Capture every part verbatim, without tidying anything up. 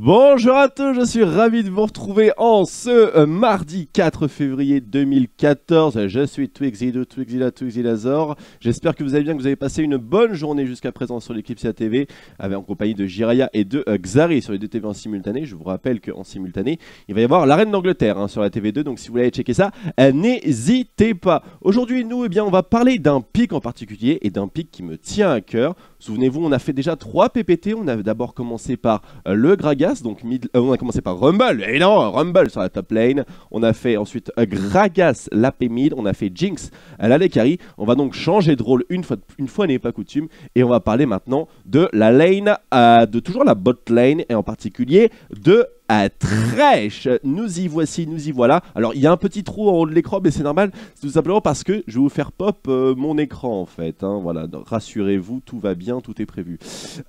Bonjour à tous, je suis ravi de vous retrouver en ce mardi quatre février deux mille quatorze. Je suis Twixy de Twixila, Twixylazor. J'espère que vous allez bien, que vous avez passé une bonne journée jusqu'à présent sur l'Eclipse A T V avec, en compagnie de Jiraya et de Xari sur les deux T V en simultané. Je vous rappelle qu'en simultané, il va y avoir la Reine d'Angleterre hein, sur la T V deux. Donc si vous voulez aller checker ça, n'hésitez pas. Aujourd'hui, nous, eh bien, on va parler d'un pic en particulier et d'un pic qui me tient à cœur. Souvenez-vous, on a fait déjà trois P P T. On a d'abord commencé par euh, le Gragas, donc mid, euh, on a commencé par Rumble, et non, Rumble sur la top lane. On a fait ensuite euh, Gragas, l'A P mid. On a fait Jinx, euh, la Lekari. On va donc changer de rôle une fois, une fois n'est pas coutume. Et on va parler maintenant de la lane, euh, de toujours la bot lane, et en particulier de à Thresh. Nous y voici, nous y voilà. Alors il y a un petit trou en haut de l'écran, mais c'est normal, c'est tout simplement parce que je vais vous faire pop euh, mon écran en fait hein, voilà, rassurez-vous, tout va bien, tout est prévu.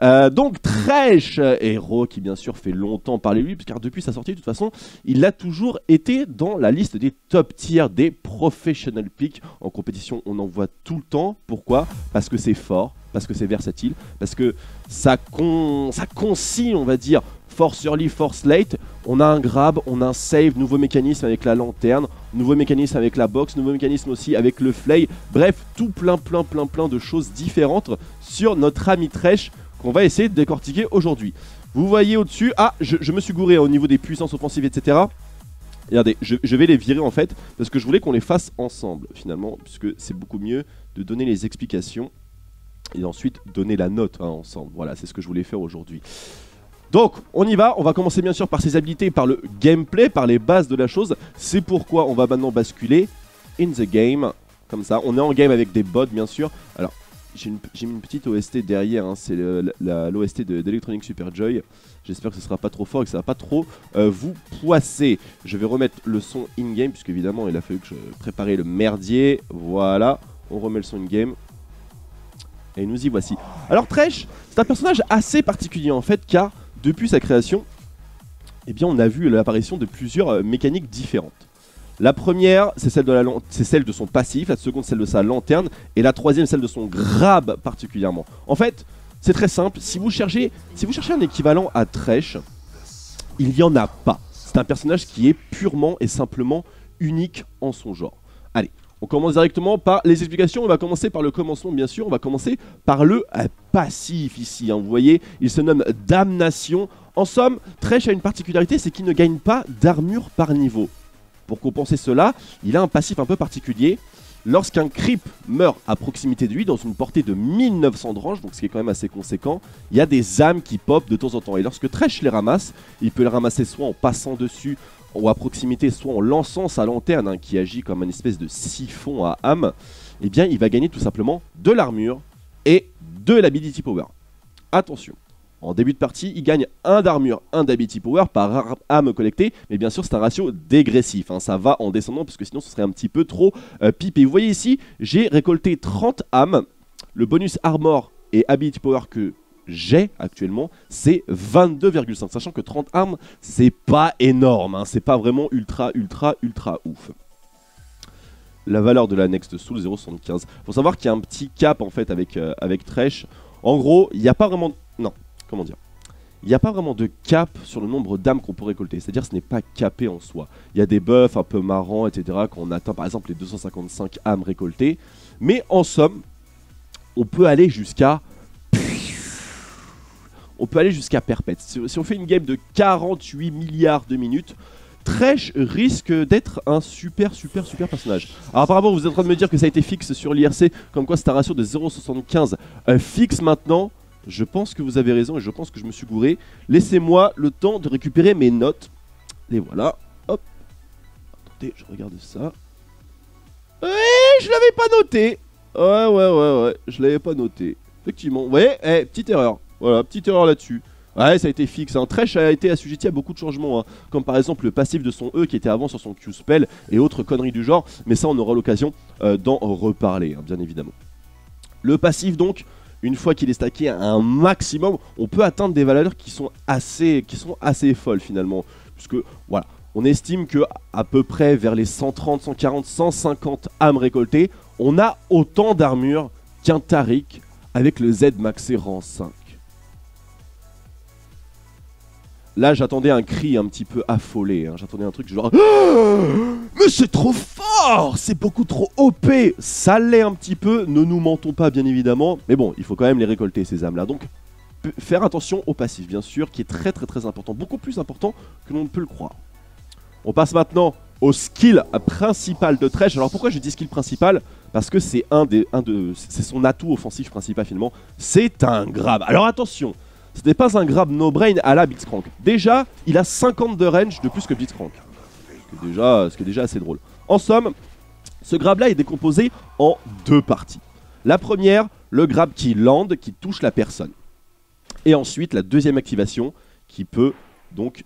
euh, Donc Thresh, héros qui bien sûr fait longtemps parler lui, car depuis sa sortie de toute façon il a toujours été dans la liste des top tiers des professional picks. En compétition on en voit tout le temps. Pourquoi? Parce que c'est fort, parce que c'est versatile, parce que ça, con... ça concilie, on va dire, force early, force late. On a un grab, on a un save, nouveau mécanisme avec la lanterne, nouveau mécanisme avec la box, nouveau mécanisme aussi avec le flay. Bref, tout plein plein plein plein de choses différentes sur notre ami Thresh qu'on va essayer de décortiquer aujourd'hui. Vous voyez au-dessus, ah je, je me suis gouré hein, au niveau des puissances offensives et cetera. Regardez, je, je vais les virer en fait parce que je voulais qu'on les fasse ensemble finalement, puisque c'est beaucoup mieux de donner les explications et ensuite donner la note hein, ensemble. Voilà, c'est ce que je voulais faire aujourd'hui. Donc on y va, on va commencer bien sûr par ses habilités, par le gameplay, par les bases de la chose. C'est pourquoi on va maintenant basculer in the game, comme ça. On est en game avec des bots bien sûr. Alors j'ai mis une petite O S T derrière, hein. C'est l'O S T d'Electronic Superjoy. J'espère que ce sera pas trop fort et que ça va pas trop euh, vous poisser. Je vais remettre le son in-game, puisque évidemment il a fallu que je prépare le merdier. Voilà, on remet le son in-game. Et nous y voici. Alors Thresh, c'est un personnage assez particulier en fait, car depuis sa création, eh bien, on a vu l'apparition de plusieurs euh, mécaniques différentes. La première, c'est celle, celle de son passif, la seconde, celle de sa lanterne, et la troisième, celle de son grab particulièrement. En fait, c'est très simple, si vous cherchez, si vous cherchez un équivalent à Thresh, il n'y en a pas. C'est un personnage qui est purement et simplement unique en son genre. Allez, on commence directement par les explications. On va commencer par le commencement bien sûr. On va commencer par le euh, passif ici hein. Vous voyez, il se nomme Damnation. En somme, Thresh a une particularité, c'est qu'il ne gagne pas d'armure par niveau. Pour compenser cela, il a un passif un peu particulier. Lorsqu'un creep meurt à proximité de lui, dans une portée de mille neuf cents de range, donc ce qui est quand même assez conséquent, il y a des âmes qui popent de temps en temps. Et lorsque Thresh les ramasse, il peut les ramasser soit en passant dessus ou à proximité, soit en lançant sa lanterne hein, qui agit comme une espèce de siphon à âme. Eh bien il va gagner tout simplement de l'armure et de l'ability power. Attention, en début de partie il gagne un d'armure, un d'ability power par âme collectée, mais bien sûr c'est un ratio dégressif hein, ça va en descendant parce que sinon ce serait un petit peu trop euh, pipé. Vous voyez ici, j'ai récolté trente âmes. Le bonus armor et ability power que j'ai actuellement, c'est vingt-deux virgule cinq, sachant que trente armes c'est pas énorme hein, c'est pas vraiment ultra ultra ultra ouf. La valeur de la next sous le zéro virgule soixante-quinze. Faut savoir qu'il y a un petit cap en fait avec, euh, avec Thresh. En gros il n'y a pas vraiment, non comment dire, il n'y a pas vraiment de cap sur le nombre d'âmes qu'on peut récolter, c'est à dire ce n'est pas capé en soi. Il y a des buffs un peu marrants etc, quand on atteint par exemple les deux cent cinquante-cinq âmes récoltées, mais en somme on peut aller jusqu'à On peut aller jusqu'à perpète. Si on fait une game de quarante-huit milliards de minutes, Thresh risque d'être un super super super personnage. Alors apparemment vous êtes en train de me dire que ça a été fixe sur l'I R C, comme quoi c'est un ratio de zéro virgule soixante-quinze euh, fixe maintenant. Je pense que vous avez raison et je pense que je me suis gouré. Laissez-moi le temps de récupérer mes notes. Les voilà, hop. Attendez, je regarde ça. Eh, je l'avais pas noté. Ouais ouais ouais ouais, je l'avais pas noté. Effectivement, vous voyez, eh, petite erreur. Voilà, petite erreur là-dessus. Ouais, ça a été fixe hein. Thresh a été assujetti à beaucoup de changements hein. Comme par exemple le passif de son E qui était avant sur son Q-Spell et autres conneries du genre. Mais ça on aura l'occasion euh, d'en reparler hein, bien évidemment. Le passif donc, une fois qu'il est stacké à un maximum, on peut atteindre des valeurs qui sont assez, qui sont assez folles finalement. Puisque voilà, on estime que à peu près vers les cent trente, cent quarante, cent cinquante âmes récoltées, on a autant d'armure qu'un Taric avec le Z maxé rang cinq. Là, j'attendais un cri un petit peu affolé. Hein. J'attendais un truc genre... Mais c'est trop fort! C'est beaucoup trop O P! Ça l'est un petit peu, ne nous mentons pas bien évidemment. Mais bon, il faut quand même les récolter ces âmes-là. Donc, faire attention au passif bien sûr, qui est très très très important. Beaucoup plus important que l'on ne peut le croire. On passe maintenant au skill principal de Thresh. Alors pourquoi je dis skill principal? Parce que c'est un des, un de, c'est son atout offensif principal finalement. C'est un grab. Alors attention, ce n'est pas un grab no-brain à la Blitzcrank. Déjà, il a cinquante de range de plus que Blitzcrank. Ce qui est déjà, ce qui est déjà assez drôle. En somme, ce grab là est décomposé en deux parties. La première, le grab qui lande, qui touche la personne. Et ensuite, la deuxième activation qui peut donc...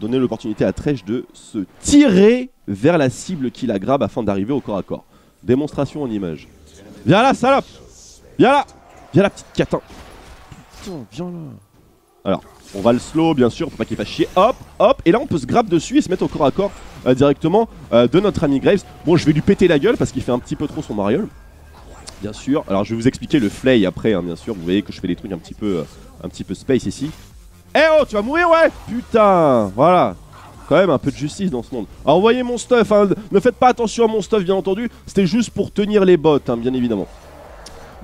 donner l'opportunité à Thresh de se tirer vers la cible qui la grabe afin d'arriver au corps à corps. Démonstration en image. Viens là, salope! Viens là! Viens là, petite catin! Putain, viens là! Alors, on va le slow, bien sûr, pour pas qu'il fasse chier. Hop, hop! Et là, on peut se grab dessus et se mettre au corps à corps euh, directement euh, de notre ami Graves. Bon, je vais lui péter la gueule parce qu'il fait un petit peu trop son mariole. Bien sûr. Alors, je vais vous expliquer le flay après, hein, bien sûr. Vous voyez que je fais des trucs un petit peu, euh, un petit peu space ici. Eh hey oh, tu vas mourir, ouais! Putain, voilà. Quand même un peu de justice dans ce monde. Alors, voyez mon stuff, hein. Ne faites pas attention à mon stuff, bien entendu. C'était juste pour tenir les bottes, hein, bien évidemment.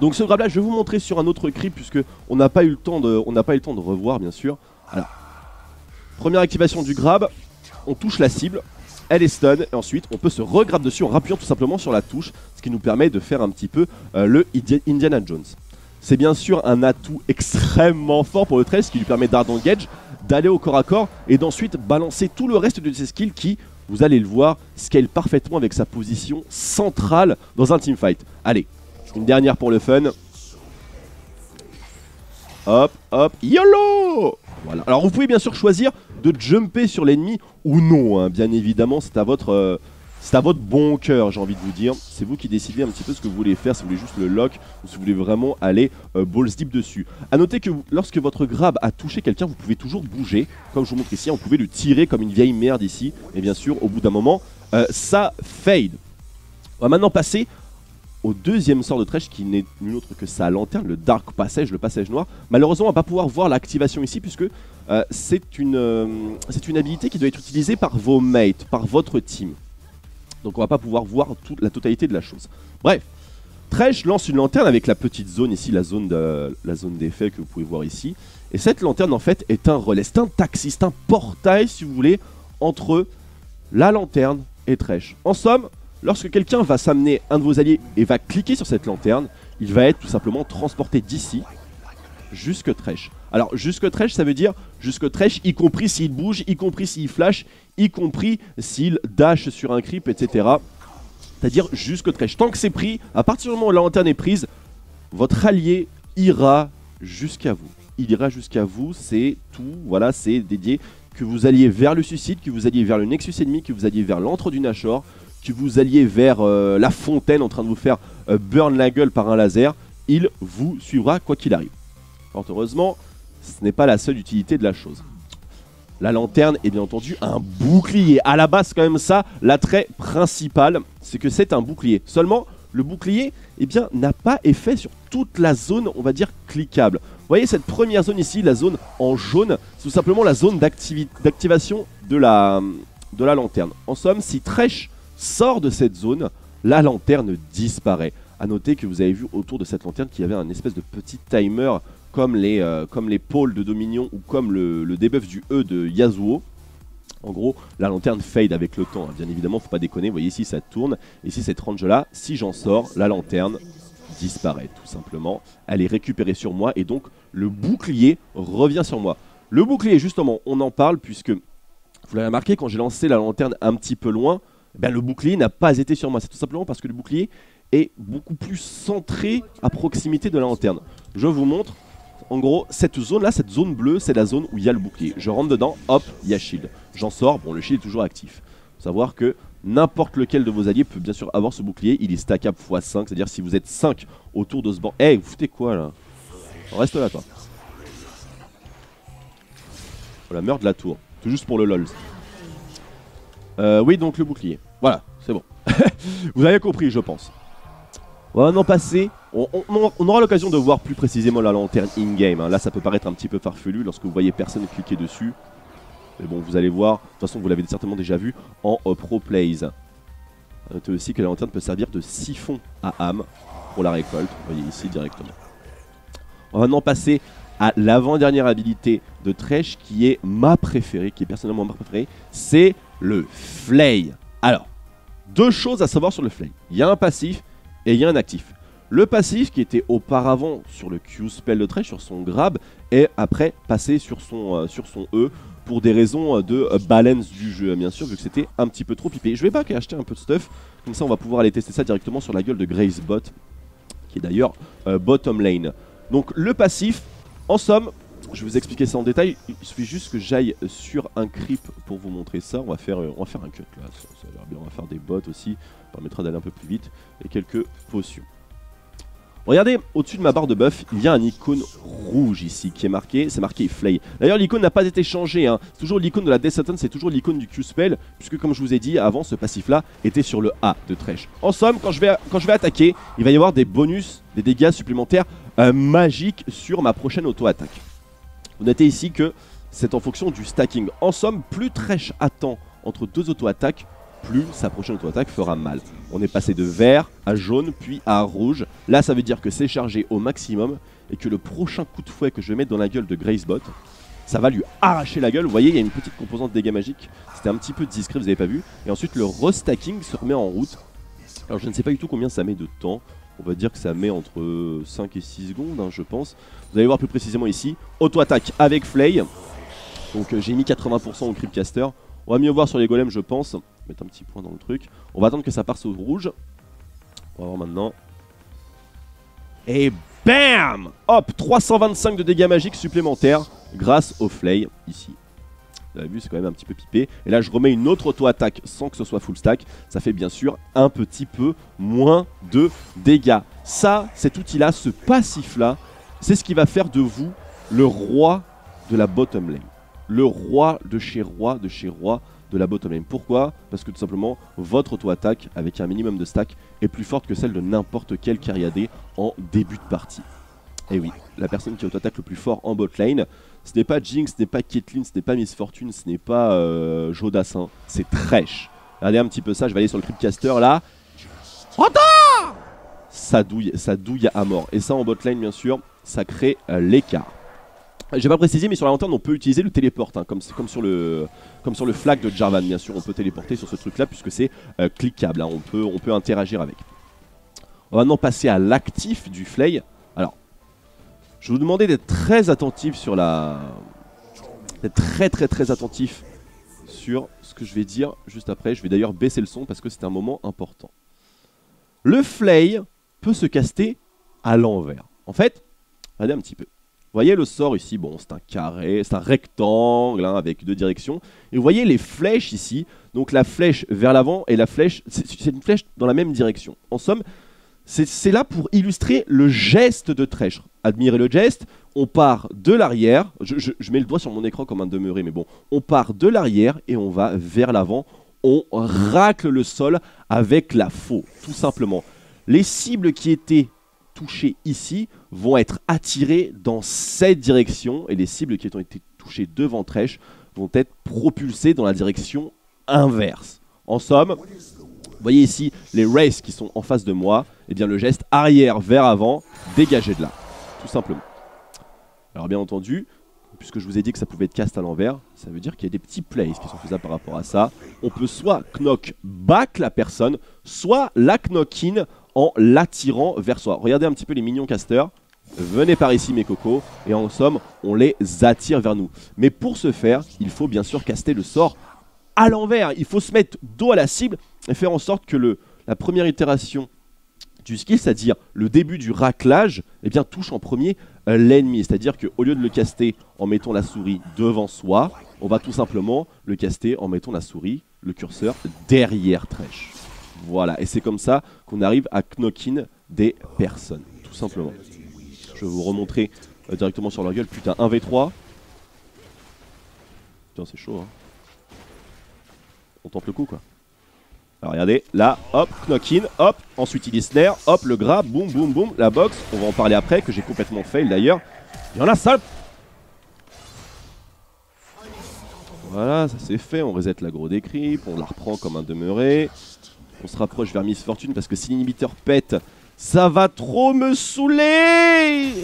Donc, ce grab là, je vais vous montrer sur un autre cri, puisque on n'a pas eu le temps de, on n'a pas eu le temps de revoir, bien sûr. Alors, première activation du grab, on touche la cible, elle est stun, et ensuite on peut se regrab dessus en rappuyant tout simplement sur la touche, ce qui nous permet de faire un petit peu euh, le Indiana Jones. C'est bien sûr un atout extrêmement fort pour le Thresh qui lui permet d'hard engage, d'aller au corps à corps et d'ensuite balancer tout le reste de ses skills qui, vous allez le voir, scale parfaitement avec sa position centrale dans un teamfight. Allez, une dernière pour le fun. Hop, hop, YOLO! Voilà. Alors vous pouvez bien sûr choisir de jumper sur l'ennemi ou non, hein. Bien évidemment c'est à votre... Euh C'est à votre bon cœur, j'ai envie de vous dire. C'est vous qui décidez un petit peu ce que vous voulez faire, si vous voulez juste le lock ou si vous voulez vraiment aller euh, balls deep dessus. A noter que vous, lorsque votre grab a touché quelqu'un, vous pouvez toujours bouger. Comme je vous montre ici, on pouvait le tirer comme une vieille merde ici. Et bien sûr, au bout d'un moment, euh, ça fade. On va maintenant passer au deuxième sort de Thresh qui n'est nul autre que sa lanterne, le Dark Passage, le passage noir. Malheureusement, on ne va pas pouvoir voir l'activation ici puisque euh, c'est une, euh, c'est une habilité qui doit être utilisée par vos mates, par votre team. Donc on va pas pouvoir voir toute la totalité de la chose. Bref, Thresh lance une lanterne avec la petite zone ici, la zone de, la zone d'effet que vous pouvez voir ici. Et cette lanterne en fait est un relais, c'est un taxi, c'est un portail si vous voulez, entre la lanterne et Thresh. En somme, lorsque quelqu'un va s'amener un de vos alliés et va cliquer sur cette lanterne, il va être tout simplement transporté d'ici jusque Thresh. Alors jusque Thresh ça veut dire jusque Thresh y compris s'il bouge, y compris s'il flash, y compris s'il dash sur un creep, et cetera. C'est-à-dire jusque Thresh. Tant que c'est pris, à partir du moment où la lanterne est prise, votre allié ira jusqu'à vous. Il ira jusqu'à vous, c'est tout, voilà, c'est dédié. Que vous alliez vers le suicide, que vous alliez vers le Nexus ennemi, que vous alliez vers l'antre du Nashor, que vous alliez vers euh, la fontaine en train de vous faire euh, burn la gueule par un laser, il vous suivra quoi qu'il arrive. Fort heureusement, ce n'est pas la seule utilité de la chose. La lanterne est bien entendu un bouclier. À la base, quand même ça, l'attrait principal, c'est que c'est un bouclier. Seulement, le bouclier, eh bien, n'a pas effet sur toute la zone, on va dire, cliquable. Vous voyez cette première zone ici, la zone en jaune, c'est tout simplement la zone d'activation de la, de la lanterne. En somme, si Thresh sort de cette zone, la lanterne disparaît. A noter que vous avez vu autour de cette lanterne qu'il y avait un espèce de petit timer comme les, euh, comme les pôles de Dominion ou comme le, le debuff du E de Yasuo. En gros, la lanterne fade avec le temps, hein. Bien évidemment, faut pas déconner. Vous voyez ici, ça tourne. Ici, cette range là, si j'en sors, la lanterne disparaît tout simplement. Elle est récupérée sur moi et donc le bouclier revient sur moi. Le bouclier, justement, on en parle puisque, vous l'avez remarqué, quand j'ai lancé la lanterne un petit peu loin, ben, le bouclier n'a pas été sur moi. C'est tout simplement parce que le bouclier est beaucoup plus centré à proximité de la lanterne. Je vous montre. En gros, cette zone là, cette zone bleue, c'est la zone où il y a le bouclier. Je rentre dedans, hop, il y a shield. J'en sors, bon, le shield est toujours actif. Faut savoir que n'importe lequel de vos alliés peut bien sûr avoir ce bouclier. Il est stackable fois cinq, c'est-à-dire si vous êtes cinq autour de ce banc. Eh, hey, vous foutez quoi là? Reste là, toi. Voilà, meurs de la tour. Tout juste pour le lol. Euh, oui, donc le bouclier. Voilà, c'est bon. Vous avez compris, je pense. On va maintenant passer, on, on, on aura l'occasion de voir plus précisément la lanterne in-game, hein. Là ça peut paraître un petit peu farfelu lorsque vous voyez personne cliquer dessus. Mais bon, vous allez voir, de toute façon vous l'avez certainement déjà vu en uh, Pro Plays. Notez aussi que la lanterne peut servir de siphon à âme pour la récolte, vous voyez ici directement. On va maintenant passer à l'avant-dernière habilité de Thresh qui est ma préférée, qui est personnellement ma préférée, c'est le Flay. Alors, deux choses à savoir sur le Flay, il y a un passif et il y a un actif. Le passif qui était auparavant sur le Q-Spell de Thresh, sur son grab, est après passé sur son, euh, sur son E, pour des raisons de balance du jeu, bien sûr, vu que c'était un petit peu trop pipé. Je vais pas acheter un peu de stuff, comme ça on va pouvoir aller tester ça directement sur la gueule de Graves Bot, qui est d'ailleurs euh, bottom lane. Donc le passif, en somme, je vais vous expliquer ça en détail, il suffit juste que j'aille sur un creep pour vous montrer ça. On va faire, euh, on va faire un cut là, ça, ça a l'air bien, on va faire des bots aussi, ça permettra d'aller un peu plus vite, et quelques potions. Regardez, au-dessus de ma barre de buff, il y a un icône rouge ici qui est marqué, c'est marqué Flay. D'ailleurs l'icône n'a pas été changée, hein. C'est toujours l'icône de la Death Satan, c'est toujours l'icône du Q-Spell, puisque comme je vous ai dit avant, ce passif-là était sur le A de Thresh. En somme, quand je vais, quand je vais attaquer, il va y avoir des bonus, des dégâts supplémentaires euh, magiques sur ma prochaine auto-attaque. Vous notez ici que c'est en fonction du stacking. En somme, plus Thresh attend entre deux auto-attaques, plus sa prochaine auto-attaque fera mal. On est passé de vert à jaune puis à rouge. Là ça veut dire que c'est chargé au maximum et que le prochain coup de fouet que je vais mettre dans la gueule de Gracebot, ça va lui arracher la gueule. Vous voyez, il y a une petite composante dégâts magiques. C'était un petit peu discret, vous n'avez pas vu. Et ensuite le restacking se remet en route. Alors je ne sais pas du tout combien ça met de temps. On va dire que ça met entre cinq et six secondes, hein, je pense. Vous allez voir plus précisément ici. Auto-attaque avec Flay. Donc euh, j'ai mis quatre-vingts pour cent au Creepcaster. On va mieux voir sur les golems, je pense. Mettre un petit point dans le truc. On va attendre que ça passe au rouge. On va voir maintenant. Et bam! Hop, trois cent vingt-cinq de dégâts magiques supplémentaires grâce au Flay ici. Vous avez vu, c'est quand même un petit peu pipé. Et là, je remets une autre auto-attaque sans que ce soit full stack. Ça fait bien sûr un petit peu moins de dégâts. Ça, cet outil-là, ce passif-là, c'est ce qui va faire de vous le roi de la bottom lane. Le roi de chez roi, de chez roi de la bottom lane. Pourquoi? Parce que tout simplement, votre auto-attaque avec un minimum de stack est plus forte que celle de n'importe quel carriadé en début de partie. Et oui, la personne qui auto-attaque le plus fort en bot lane, ce n'est pas Jinx, ce n'est pas Caitlyn, ce n'est pas Miss Fortune, ce n'est pas euh, Jodassin, c'est Thresh. Regardez un petit peu ça, je vais aller sur le Creepcaster là. Ça douille, ça douille à mort. Et ça en bot lane, bien sûr, ça crée euh, l'écart. J'ai pas précisé, mais sur la lanterne on peut utiliser le téléport, hein, comme, comme, sur le, comme sur le flag de Jarvan, bien sûr. On peut téléporter sur ce truc là puisque c'est euh, cliquable, hein, on, peut, on peut interagir avec. On va maintenant passer à l'actif du Flay. Alors, je vais vous demander d'être très attentif sur la... D'être très très très attentif sur ce que je vais dire juste après. Je vais d'ailleurs baisser le son parce que c'est un moment important. Le Flay peut se caster à l'envers. En fait, regardez un petit peu. Vous voyez le sort ici, bon c'est un carré, c'est un rectangle hein, avec deux directions. Et vous voyez les flèches ici, donc la flèche vers l'avant et la flèche, c'est une flèche dans la même direction. En somme, c'est là pour illustrer le geste de Thresh. Admirez le geste, on part de l'arrière, je, je, je mets le doigt sur mon écran comme un demeuré, mais bon. On part de l'arrière et on va vers l'avant, on racle le sol avec la faux, tout simplement. Les cibles qui étaient touchées ici vont être attirés dans cette direction et les cibles qui ont été touchées devant Thresh vont être propulsées dans la direction inverse. En somme, vous voyez ici les races qui sont en face de moi, et bien le geste arrière vers avant, dégagez de là, tout simplement. Alors bien entendu, puisque je vous ai dit que ça pouvait être cast à l'envers, ça veut dire qu'il y a des petits plays qui sont faisables par rapport à ça. On peut soit knock back la personne, soit la knock in en l'attirant vers soi. Regardez un petit peu les mignons casters. Venez par ici mes cocos, et en somme on les attire vers nous. Mais pour ce faire, il faut bien sûr caster le sort à l'envers. Il faut se mettre dos à la cible et faire en sorte que le, la première itération du skill, c'est-à-dire le début du raclage, eh bien, touche en premier euh, l'ennemi. C'est-à-dire qu'au lieu de le caster en mettant la souris devant soi, on va tout simplement le caster en mettant la souris, le curseur, derrière Thresh. Voilà, et c'est comme ça qu'on arrive à knock-in des personnes, tout simplement. Je vais vous remontrer euh, directement sur leur gueule. Putain, un v trois. Putain, c'est chaud, hein. On tente le coup, quoi. Alors regardez, là, hop, knock-in, hop, ensuite il est snare, hop, le grab, boum, boum, boum, la box, on va en parler après, que j'ai complètement fail d'ailleurs. Il y en a ça. Voilà, ça c'est fait, on reset la gros décrypte, on la reprend comme un demeuré. On se rapproche vers Miss Fortune parce que si l'inhibiteur pète, ça va trop me saouler.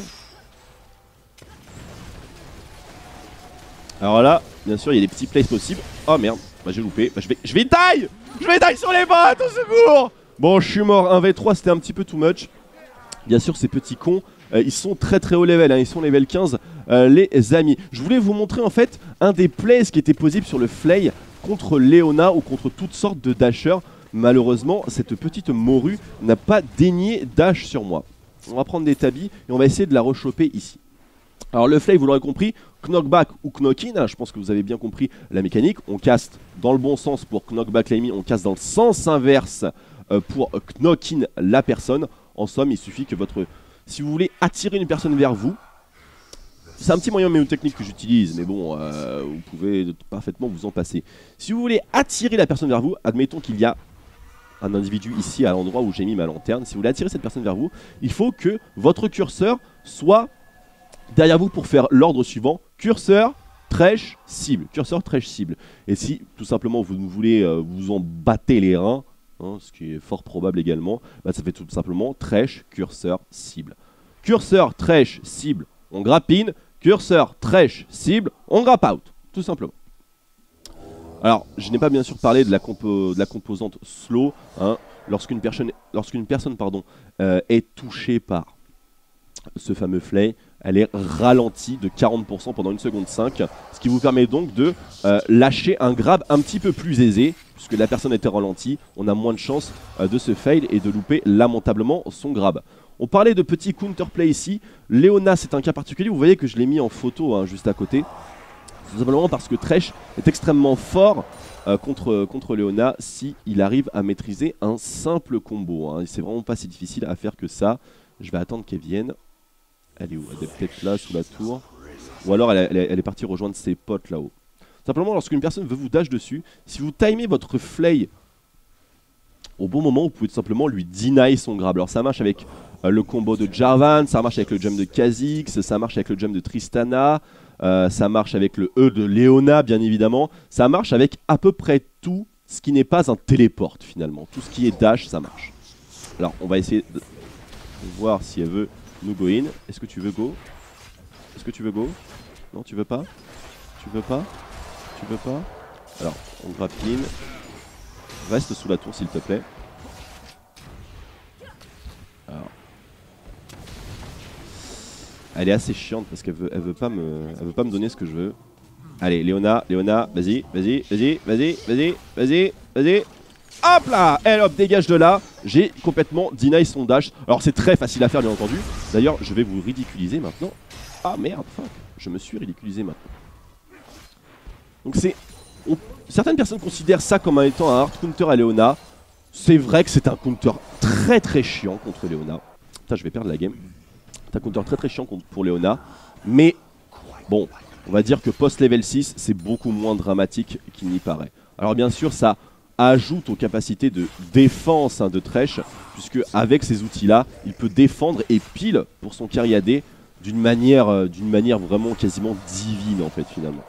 Alors là, bien sûr, il y a des petits plays possibles. Oh merde, bah j'ai loupé, bah je vais, je vais die. Je vais die sur les bottes, au secours. Bon, je suis mort, un v trois, c'était un petit peu too much. Bien sûr, ces petits cons, euh, ils sont très très haut level, hein, ils sont level quinze, euh, les amis. Je voulais vous montrer en fait un des plays qui était possible sur le flay contre Léona ou contre toutes sortes de dashers. Malheureusement, cette petite morue n'a pas daigné dash sur moi. On va prendre des tabis et on va essayer de la rechoper ici. Alors le flay, vous l'aurez compris, knockback ou knock-in, hein, je pense que vous avez bien compris la mécanique. On caste dans le bon sens pour knockback l'ennemi, on caste dans le sens inverse euh, pour knock-in la personne. En somme, il suffit que votre... Si vous voulez attirer une personne vers vous, c'est un petit moyen mnémotechnique que j'utilise, mais bon, euh, vous pouvez parfaitement vous en passer. Si vous voulez attirer la personne vers vous, admettons qu'il y a un individu ici à l'endroit où j'ai mis ma lanterne. Si vous voulez attirer cette personne vers vous, il faut que votre curseur soit derrière vous pour faire l'ordre suivant: curseur, trèche, cible, curseur, trèche, cible. Et si tout simplement vous voulez euh, vous en battre les reins, hein, ce qui est fort probable également, bah, ça fait tout simplement trèche, curseur, cible. Curseur, trèche, cible, on grappine. Curseur, trèche, cible, on grappe out, tout simplement. Alors, je n'ai pas bien sûr parlé de la, compo de la composante slow, hein. Lorsqu'une personne, lorsqu'une personne pardon, euh, est touchée par ce fameux flay, elle est ralentie de quarante pour cent pendant une seconde cinq, ce qui vous permet donc de euh, lâcher un grab un petit peu plus aisé, puisque la personne était ralentie, on a moins de chances euh, de se fail et de louper lamentablement son grab. On parlait de petits counterplay ici, Léona c'est un cas particulier, vous voyez que je l'ai mis en photo hein, juste à côté. Tout simplement parce que Thresh est extrêmement fort euh, contre, contre Léona si il arrive à maîtriser un simple combo. Hein. C'est vraiment pas si difficile à faire que ça. Je vais attendre qu'elle vienne. Elle est où? Elle est peut-être là sous la tour. Ou alors elle, elle, elle est partie rejoindre ses potes là-haut. Simplement lorsqu'une personne veut vous dash dessus, si vous timez votre flay au bon moment, vous pouvez tout simplement lui deny son grab. Alors ça marche avec euh, le combo de Jarvan, ça marche avec le jump de Kha'Zix, ça marche avec le jump de Tristana. Euh, ça marche avec le E de Léona bien évidemment. Ça marche avec à peu près tout ce qui n'est pas un téléporte finalement. Tout ce qui est dash ça marche. Alors on va essayer de voir si elle veut nous go in. Est-ce que tu veux go? Est-ce que tu veux go? Non tu veux pas? Tu veux pas? Tu veux pas? Alors on grappine. Reste sous la tour s'il te plaît. Alors elle est assez chiante parce qu'elle veut, elle veut pas me, elle veut pas me donner ce que je veux. Allez, Léona, Léona, vas-y, vas-y, vas-y, vas-y, vas-y, vas-y, vas-y. Hop là, elle hop, dégage de là. J'ai complètement deny son dash. Alors c'est très facile à faire bien entendu. D'ailleurs, je vais vous ridiculiser maintenant. Ah merde, fuck, je me suis ridiculisé maintenant. Donc c'est... On, certaines personnes considèrent ça comme étant un hard counter à Léona. C'est vrai que c'est un counter très très chiant contre Léona. Putain, je vais perdre la game. C'est un counter très très chiant pour Léona, mais bon, on va dire que post-level six, c'est beaucoup moins dramatique qu'il n'y paraît. Alors bien sûr, ça ajoute aux capacités de défense hein, de Thresh, puisque avec ces outils-là, il peut défendre et pile pour son carry A D d'une manière, euh, d'une manière vraiment quasiment divine en fait finalement.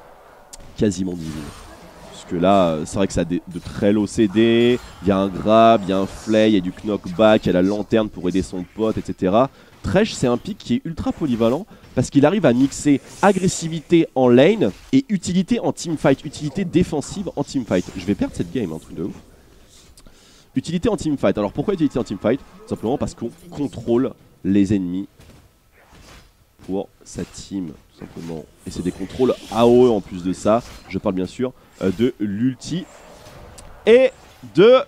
Quasiment divine. Puisque là, c'est vrai que ça a de très low C D, il y a un grab, il y a un flay, il y a du knockback, il y a la lanterne pour aider son pote, et cetera. Thresh c'est un pick qui est ultra polyvalent parce qu'il arrive à mixer agressivité en lane et utilité en teamfight, utilité défensive en teamfight. Je vais perdre cette game, un truc de ouf. Utilité en teamfight, alors pourquoi utilité en teamfight? Simplement parce qu'on contrôle les ennemis pour sa team, tout simplement. Et c'est des contrôles A O E en plus de ça, je parle bien sûr euh, de l'ulti et de...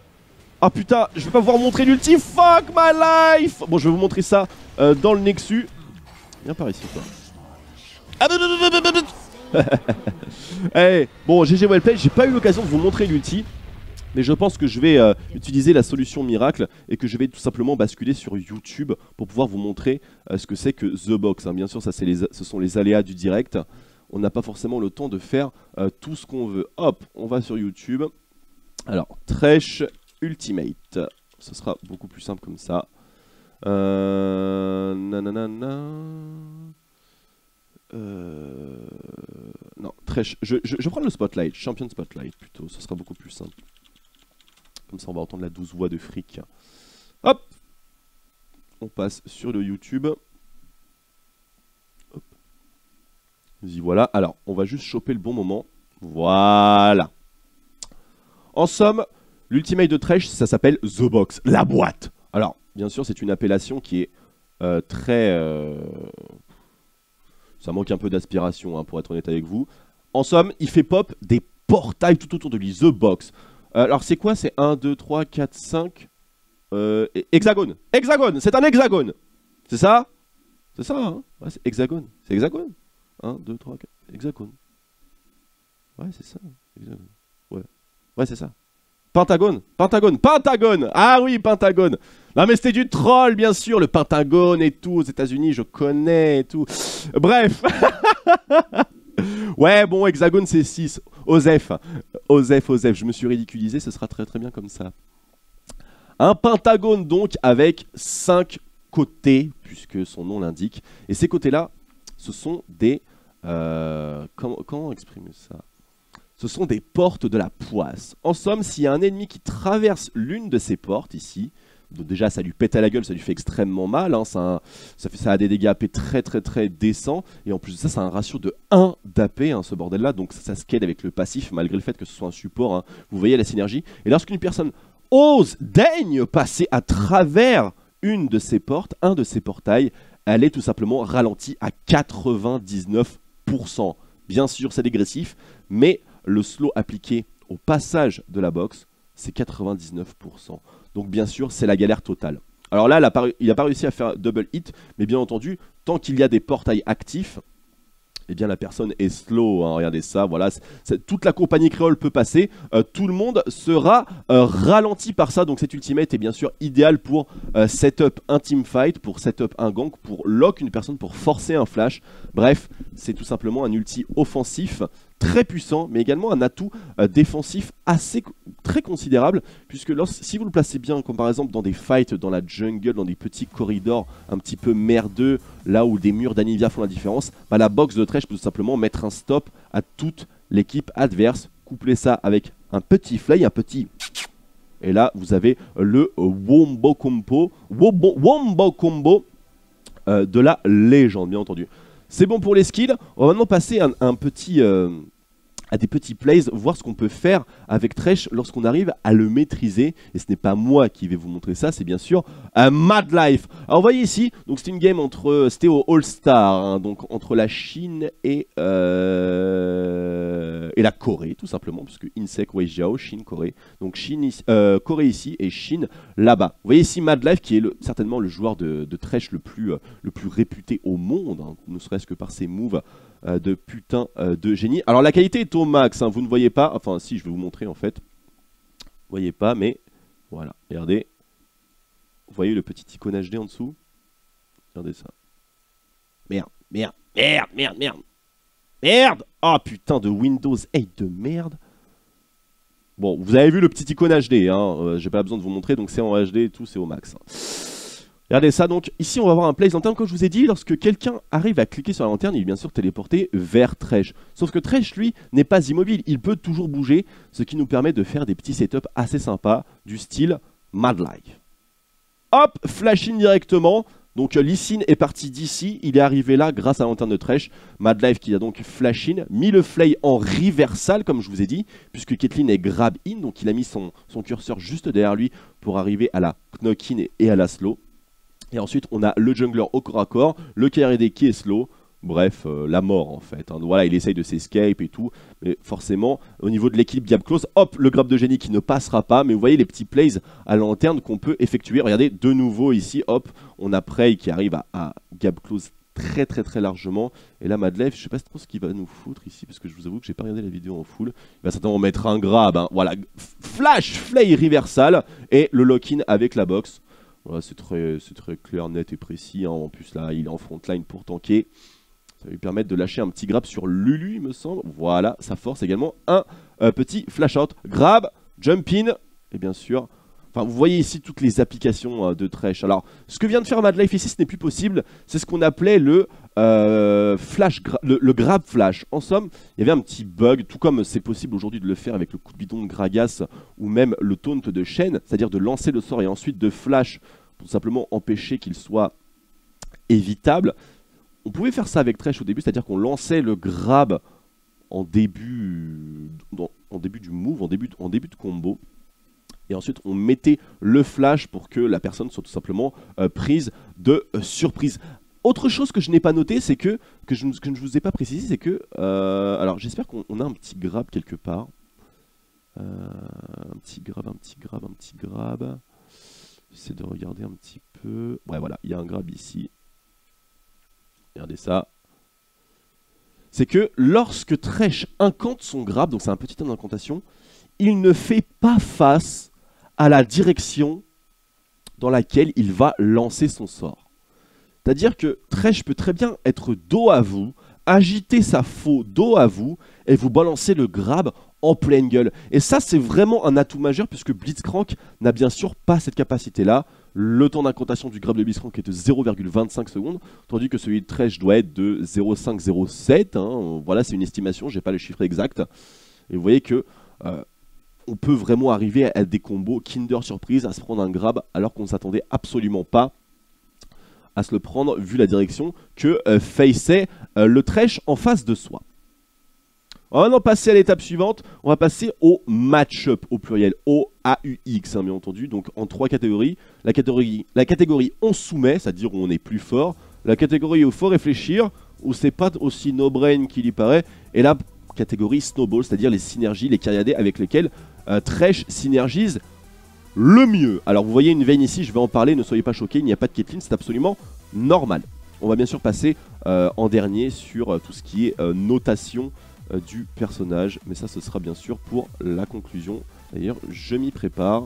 Ah putain, je vais pas pouvoir montrer l'ulti, fuck my life. Bon, je vais vous montrer ça euh, dans le Nexus. Viens par ici, toi. Ah, hey, bon, G G Wellplay, j'ai pas eu l'occasion de vous montrer l'ulti, mais je pense que je vais euh, utiliser la solution miracle et que je vais tout simplement basculer sur YouTube pour pouvoir vous montrer euh, ce que c'est que The Box. Hein. Bien sûr, ça, c'est les, ce sont les aléas du direct. On n'a pas forcément le temps de faire euh, tout ce qu'on veut. Hop, on va sur YouTube. Alors, Thresh ultimate. Ce sera beaucoup plus simple comme ça. Euh... Nanana... Euh... Non, Thresh. Je, je, je prends le spotlight, champion spotlight plutôt, ce sera beaucoup plus simple. Comme ça on va entendre la douce voix de fric. Hop. On passe sur le YouTube. Hop. Vas-y, voilà, alors on va juste choper le bon moment. Voilà. En somme, l'ultimate de Thresh, ça s'appelle The Box, la boîte. Alors, bien sûr, c'est une appellation qui est euh, très... Euh... Ça manque un peu d'aspiration, hein, pour être honnête avec vous. En somme, il fait pop des portails tout autour de lui. The Box. Euh, alors, c'est quoi? C'est un, deux, trois, quatre, cinq... Euh, hexagone. Hexagone. C'est un hexagone. C'est ça? C'est ça, hein, ouais, c'est hexagone. C'est hexagone. un, deux, trois, quatre... Hexagone. Ouais, c'est ça. Hexagone. Ouais, ouais c'est ça. Pentagone. Pentagone. Pentagone. Ah oui, Pentagone. Non mais c'était du troll, bien sûr, le Pentagone et tout, aux États-Unis je connais et tout. Bref. Ouais, bon, hexagone c'est six. Osef. Osef, Osef, je me suis ridiculisé, ce sera très très bien comme ça. Un pentagone donc avec cinq côtés, puisque son nom l'indique. Et ces côtés-là, ce sont des... Euh, comment, comment exprimer ça? Ce sont des portes de la poisse. En somme, s'il y a un ennemi qui traverse l'une de ces portes, ici... Donc déjà ça lui pète à la gueule, ça lui fait extrêmement mal, hein, ça, ça, fait, ça a des dégâts A P très très très décents. Et en plus de ça, ça a un ratio de un d'A P, hein, ce bordel là, donc ça, ça scale avec le passif malgré le fait que ce soit un support, hein. Vous voyez la synergie. Et lorsqu'une personne ose, daigne passer à travers une de ces portes, un de ces portails, elle est tout simplement ralentie à quatre-vingt-dix-neuf pour cent. Bien sûr c'est dégressif, mais le slow appliqué au passage de la box, c'est quatre-vingt-dix-neuf pour cent. Donc bien sûr, c'est la galère totale. Alors là, il n'a pas réussi à faire double hit, mais bien entendu, tant qu'il y a des portails actifs, eh bien la personne est slow, hein, regardez ça, voilà, toute la compagnie créole peut passer, euh, tout le monde sera euh, ralenti par ça, donc cet ultimate est bien sûr idéal pour euh, setup un teamfight, pour setup un gank, pour lock une personne, pour forcer un flash, bref, c'est tout simplement un ulti offensif, très puissant, mais également un atout euh, défensif assez très considérable, puisque lorsque, si vous le placez bien, comme par exemple dans des fights, dans la jungle, dans des petits corridors un petit peu merdeux, là où des murs d'Anivia font la différence, bah, la box de Thresh peut tout simplement mettre un stop à toute l'équipe adverse, coupler ça avec un petit flay, un petit... Et là, vous avez le wombo combo, wombo, wombo combo euh, de la légende, bien entendu. C'est bon pour les skills, on va maintenant passer à, un petit, euh, à des petits plays, voir ce qu'on peut faire avec Thresh lorsqu'on arrive à le maîtriser. Et ce n'est pas moi qui vais vous montrer ça, c'est bien sûr euh, Madlife. Alors vous voyez ici, c'était une game entre, c'était au All-Star, hein, donc entre la Chine et, euh, et la Corée tout simplement, puisque Insec, Wei Jiao, Chine, Corée. Donc Chine, euh, Corée ici et Chine là-bas. Vous voyez ici Madlife qui est le, certainement le joueur de, de Thresh le plus, euh, le plus réputé au monde, hein, ne serait-ce que par ses moves euh, de putain euh, de génie. Alors la qualité est au max, hein, vous ne voyez pas, enfin si je vais vous montrer en fait. Vous voyez pas mais voilà, regardez. Vous voyez le petit icône H D en dessous? Regardez ça. Merde, merde, merde, merde, merde. Merde. Ah oh, putain de Windows huit de merde. Bon, vous avez vu le petit icône H D, hein, euh, j'ai pas besoin de vous montrer, donc c'est en H D et tout, c'est au max. Hein. Regardez ça, donc ici on va avoir un place lanterne, comme je vous ai dit, lorsque quelqu'un arrive à cliquer sur la lanterne, il est bien sûr téléporté vers Thresh. Sauf que Thresh, lui, n'est pas immobile, il peut toujours bouger, ce qui nous permet de faire des petits setups assez sympas, du style Madlife. Hop, flash in directement. Donc Lee Sin est parti d'ici, il est arrivé là grâce à la lanterne de Thresh. Madlife qui a donc flash in, mis le flay en reversal comme je vous ai dit, puisque Caitlyn est grab in, donc il a mis son, son curseur juste derrière lui pour arriver à la knock in et à la slow. Et ensuite on a le jungler au corps à corps, le K R D qui est slow. Bref, euh, la mort en fait, hein. Voilà, il essaye de s'escape et tout, mais forcément, au niveau de l'équipe Diab Close, hop, le grab de génie qui ne passera pas, mais vous voyez les petits plays à lanterne qu'on peut effectuer, regardez, de nouveau ici, hop, on a Prey qui arrive à, à Diab Close très très très largement, et là Madlife, je sais pas trop ce qu'il va nous foutre ici, parce que je vous avoue que j'ai pas regardé la vidéo en full, il va certainement mettre un grab, hein. Voilà, flash, flay, reversal, et le lock-in avec la box, voilà, c'est très, très clair, net et précis, hein. En plus là, il est en frontline pour tanker. Ça va lui permettre de lâcher un petit grab sur Lulu, il me semble. Voilà, ça force également un euh, petit flash out. Grab, jump in, et bien sûr, Enfin, vous voyez ici toutes les applications de Thresh. Alors, ce que vient de faire Madlife ici, ce n'est plus possible. C'est ce qu'on appelait le euh, flash, gra le, le grab flash. En somme, il y avait un petit bug, tout comme c'est possible aujourd'hui de le faire avec le coup de bidon de Gragas ou même le taunt de Shen, c'est-à-dire de lancer le sort et ensuite de flash pour tout simplement empêcher qu'il soit évitable. On pouvait faire ça avec Thresh au début, c'est-à-dire qu'on lançait le grab en début, en début du move, en début, en début de combo. Et ensuite on mettait le flash pour que la personne soit tout simplement euh, prise de euh, surprise. Autre chose que je n'ai pas noté, c'est que, que je ne vous ai pas précisé, c'est que, euh, alors j'espère qu'on a un petit grab quelque part. Euh, un petit grab, un petit grab, un petit grab. J'essaie de regarder un petit peu. Ouais voilà, il y a un grab ici. Regardez ça. C'est que lorsque Thresh incante son grab, donc c'est un petit terme d'incantation, il ne fait pas face à la direction dans laquelle il va lancer son sort. C'est-à-dire que Thresh peut très bien être dos à vous, agiter sa faux dos à vous et vous balancer le grab en pleine gueule. Et ça, c'est vraiment un atout majeur puisque Blitzcrank n'a bien sûr pas cette capacité-là. Le temps d'incantation du grab de Blitzcrank est de zéro virgule vingt-cinq secondes, tandis que celui de Thresh doit être de zéro virgule cinq zéro sept. Hein. Voilà, c'est une estimation, j'ai pas le chiffre exact. Et vous voyez que... Euh, on peut vraiment arriver à des combos Kinder Surprise, à se prendre un grab alors qu'on ne s'attendait absolument pas à se le prendre vu la direction que euh, faisait euh, le Thresh en face de soi. On va maintenant passer à l'étape suivante, on va passer au match-up au pluriel, au A U X hein, bien entendu, donc en trois catégories. La catégorie, la catégorie on soumet, c'est-à-dire où on est plus fort, la catégorie où il faut réfléchir, où c'est pas aussi no-brain qu'il y paraît, et la catégorie snowball, c'est-à-dire les synergies, les kyriadés avec lesquels Euh, Thresh synergise le mieux. Alors vous voyez une veine ici, je vais en parler, ne soyez pas choqués, il n'y a pas de Caitlyn, c'est absolument normal. On va bien sûr passer euh, en dernier sur euh, tout ce qui est euh, notation euh, du personnage, mais ça ce sera bien sûr pour la conclusion. D'ailleurs je m'y prépare.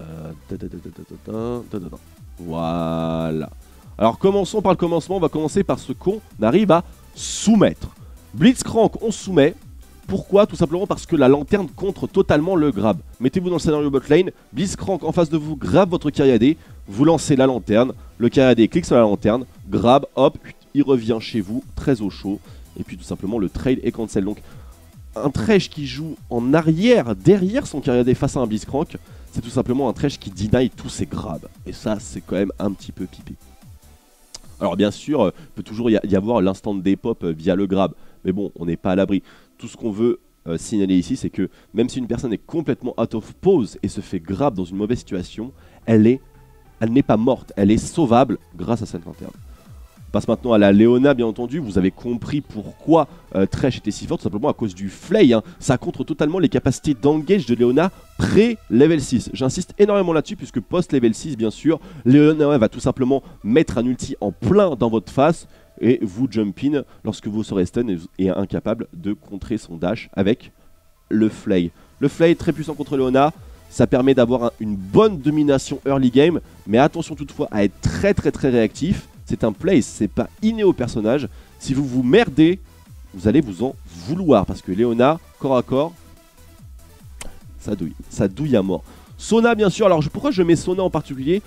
Euh, da da da da da da da da. Voilà. Alors commençons par le commencement, on va commencer par ce qu'on arrive à soumettre. Blitzcrank, on soumet. Pourquoi? Tout simplement parce que la lanterne contre totalement le grab. Mettez-vous dans le scénario botlane, Blitzcrank en face de vous grab votre Kyriadé, vous lancez la lanterne, le Kyriadé clique sur la lanterne, grab, hop, il revient chez vous, très au chaud, et puis tout simplement le trail est cancel. Donc un Thresh qui joue en arrière, derrière son Kyriadé face à un Blitzcrank, c'est tout simplement un Thresh qui deny tous ses grabs. Et ça c'est quand même un petit peu pipé. Alors bien sûr, il peut toujours y avoir l'instant de dépop via le grab, mais bon, on n'est pas à l'abri. Tout ce qu'on veut euh, signaler ici, c'est que même si une personne est complètement out of pause et se fait grab dans une mauvaise situation, elle est, elle n'est pas morte, elle est sauvable grâce à cette lanterne. On passe maintenant à la Léona, bien entendu. Vous avez compris pourquoi euh, Thresh était si fort, tout simplement à cause du flay. Hein. Ça contre totalement les capacités d'engage de Léona pré-level six. J'insiste énormément là-dessus, puisque post-level six, bien sûr, Léona ouais, va tout simplement mettre un ulti en plein dans votre face, et vous jump in lorsque vous serez stun et incapable de contrer son dash avec le flay. Le flay est très puissant contre Léona, ça permet d'avoir un, une bonne domination early game, mais attention toutefois à être très très très réactif, c'est un play, c'est pas inné au personnage. Si vous vous merdez, vous allez vous en vouloir, parce que Léona, corps à corps, ça douille, ça douille à mort. Sona bien sûr, alors je, pourquoi je mets Sona en particulier?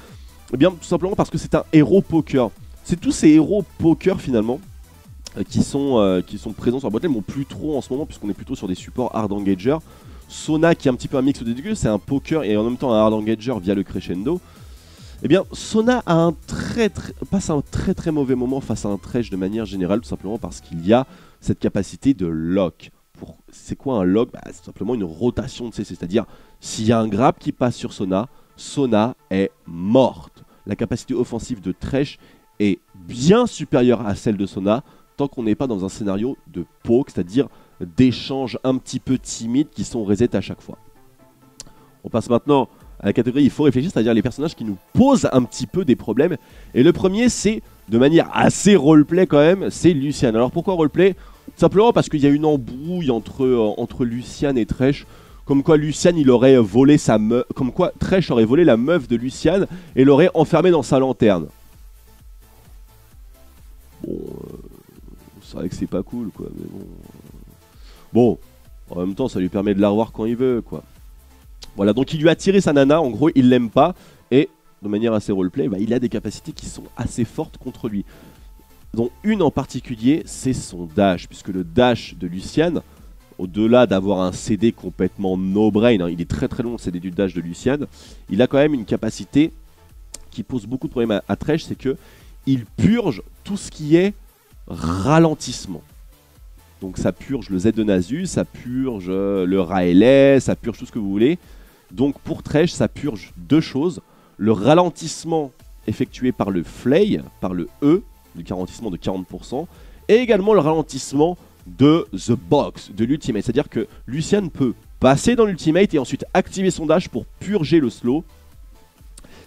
Eh bien tout simplement parce que c'est un héros poker. C'est tous ces héros poker finalement euh, qui, sont, euh, qui sont présents sur la botlane, mais plus trop en ce moment puisqu'on est plutôt sur des supports hard engager. Sona qui est un petit peu un mix des deux, c'est un poker et en même temps un hard engager via le crescendo. Eh bien Sona a un très, très, passe un très très mauvais moment face à un Thresh de manière générale, tout simplement parce qu'il y a cette capacité de lock. Pour... C'est quoi un lock? Bah, c'est simplement une rotation de C C, c'est-à-dire s'il y a un grab qui passe sur Sona, Sona est morte. La capacité offensive de Thresh est bien supérieure à celle de Sona tant qu'on n'est pas dans un scénario de poke, c'est-à-dire d'échanges un petit peu timides qui sont reset à chaque fois. On passe maintenant à la catégorie il faut réfléchir, c'est-à-dire les personnages qui nous posent un petit peu des problèmes. Et le premier, c'est de manière assez roleplay quand même, c'est Lucian. Alors pourquoi roleplay? Simplement parce qu'il y a une embrouille entre, euh, entre Lucian et Thresh. Comme quoi Lucian il aurait volé sa meuf, comme quoi Thresh aurait volé la meuf de Lucian et l'aurait enfermée dans sa lanterne. Bon, euh, c'est vrai que c'est pas cool quoi, mais bon. Bon, en même temps ça lui permet de la revoir quand il veut quoi. Voilà, donc il lui a tiré sa nana, en gros il l'aime pas, et de manière assez roleplay, bah, il a des capacités qui sont assez fortes contre lui. Dont une en particulier, c'est son dash, puisque le dash de Lucian, au-delà d'avoir un C D complètement no-brain, hein, il est très très long le C D du dash de Lucian, il a quand même une capacité qui pose beaucoup de problèmes à, à Thresh, c'est que il purge tout ce qui est ralentissement. Donc ça purge le Z de Nasus, ça purge le Raelet, ça purge tout ce que vous voulez. Donc pour Thresh, ça purge deux choses. Le ralentissement effectué par le Flay, par le E, du ralentissement de quarante pour cent, et également le ralentissement de The Box, de l'Ultimate. C'est-à-dire que Lucian peut passer dans l'Ultimate et ensuite activer son dash pour purger le slow.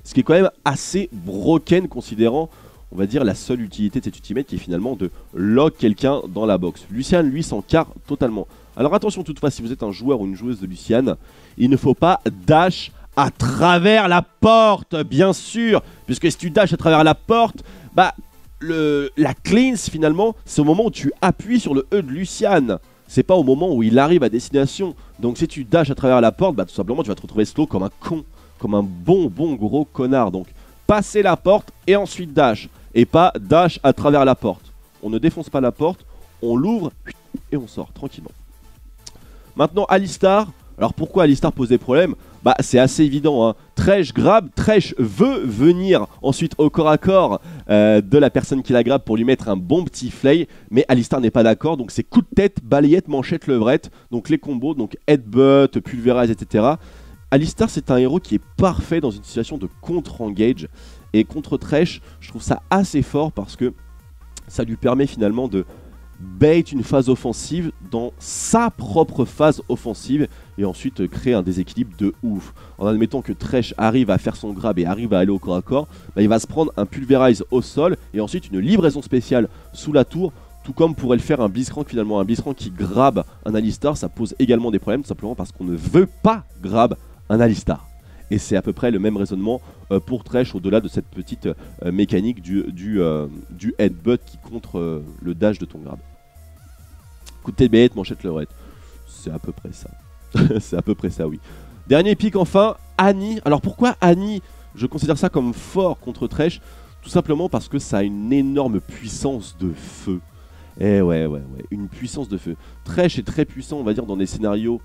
Ce qui est quand même assez broken considérant, on va dire, la seule utilité de cet ultimate qui est finalement de lock quelqu'un dans la box. Lucian, lui, s'encarre totalement. Alors attention toutefois, si vous êtes un joueur ou une joueuse de Lucian, il ne faut pas dash à travers la porte, bien sûr. Puisque si tu dash à travers la porte, bah le, la cleanse finalement, c'est au moment où tu appuies sur le E de Lucian. C'est pas au moment où il arrive à destination. Donc si tu dash à travers la porte, bah tout simplement tu vas te retrouver slow comme un con. Comme un bon, bon gros connard. Donc passer la porte et ensuite dash. Et pas dash à travers la porte. On ne défonce pas la porte, on l'ouvre et on sort tranquillement. Maintenant Alistar. Alors pourquoi Alistar pose des problèmes? Bah c'est assez évident, hein. Thresh grab, Thresh veut venir ensuite au corps à corps euh, de la personne qui la grab pour lui mettre un bon petit flay. Mais Alistar n'est pas d'accord, donc c'est coup de tête, balayette, manchette, levrette. Donc les combos, donc headbutt, pulverize, et cetera. Alistar c'est un héros qui est parfait dans une situation de contre-engage. Et contre Thresh, je trouve ça assez fort parce que ça lui permet finalement de bait une phase offensive dans sa propre phase offensive et ensuite créer un déséquilibre de ouf. En admettant que Thresh arrive à faire son grab et arrive à aller au corps à corps, bah il va se prendre un pulverize au sol et ensuite une livraison spéciale sous la tour, tout comme pourrait le faire un Blitzcrank finalement. Un Blitzcrank qui grab un Alistar, ça pose également des problèmes, tout simplement parce qu'on ne veut pas grab un Alistar. Et c'est à peu près le même raisonnement euh, pour Thresh, au-delà de cette petite euh, mécanique du, du, euh, du headbutt qui contre euh, le dash de ton grab. Coup de tête bête, manchette levrette. C'est à peu près ça. C'est à peu près ça, oui. Dernier pic enfin, Annie. Alors pourquoi Annie? Je considère ça comme fort contre Thresh. Tout simplement parce que ça a une énorme puissance de feu. Eh ouais, ouais, ouais. Une puissance de feu. Thresh est très puissant, on va dire, dans des scénarios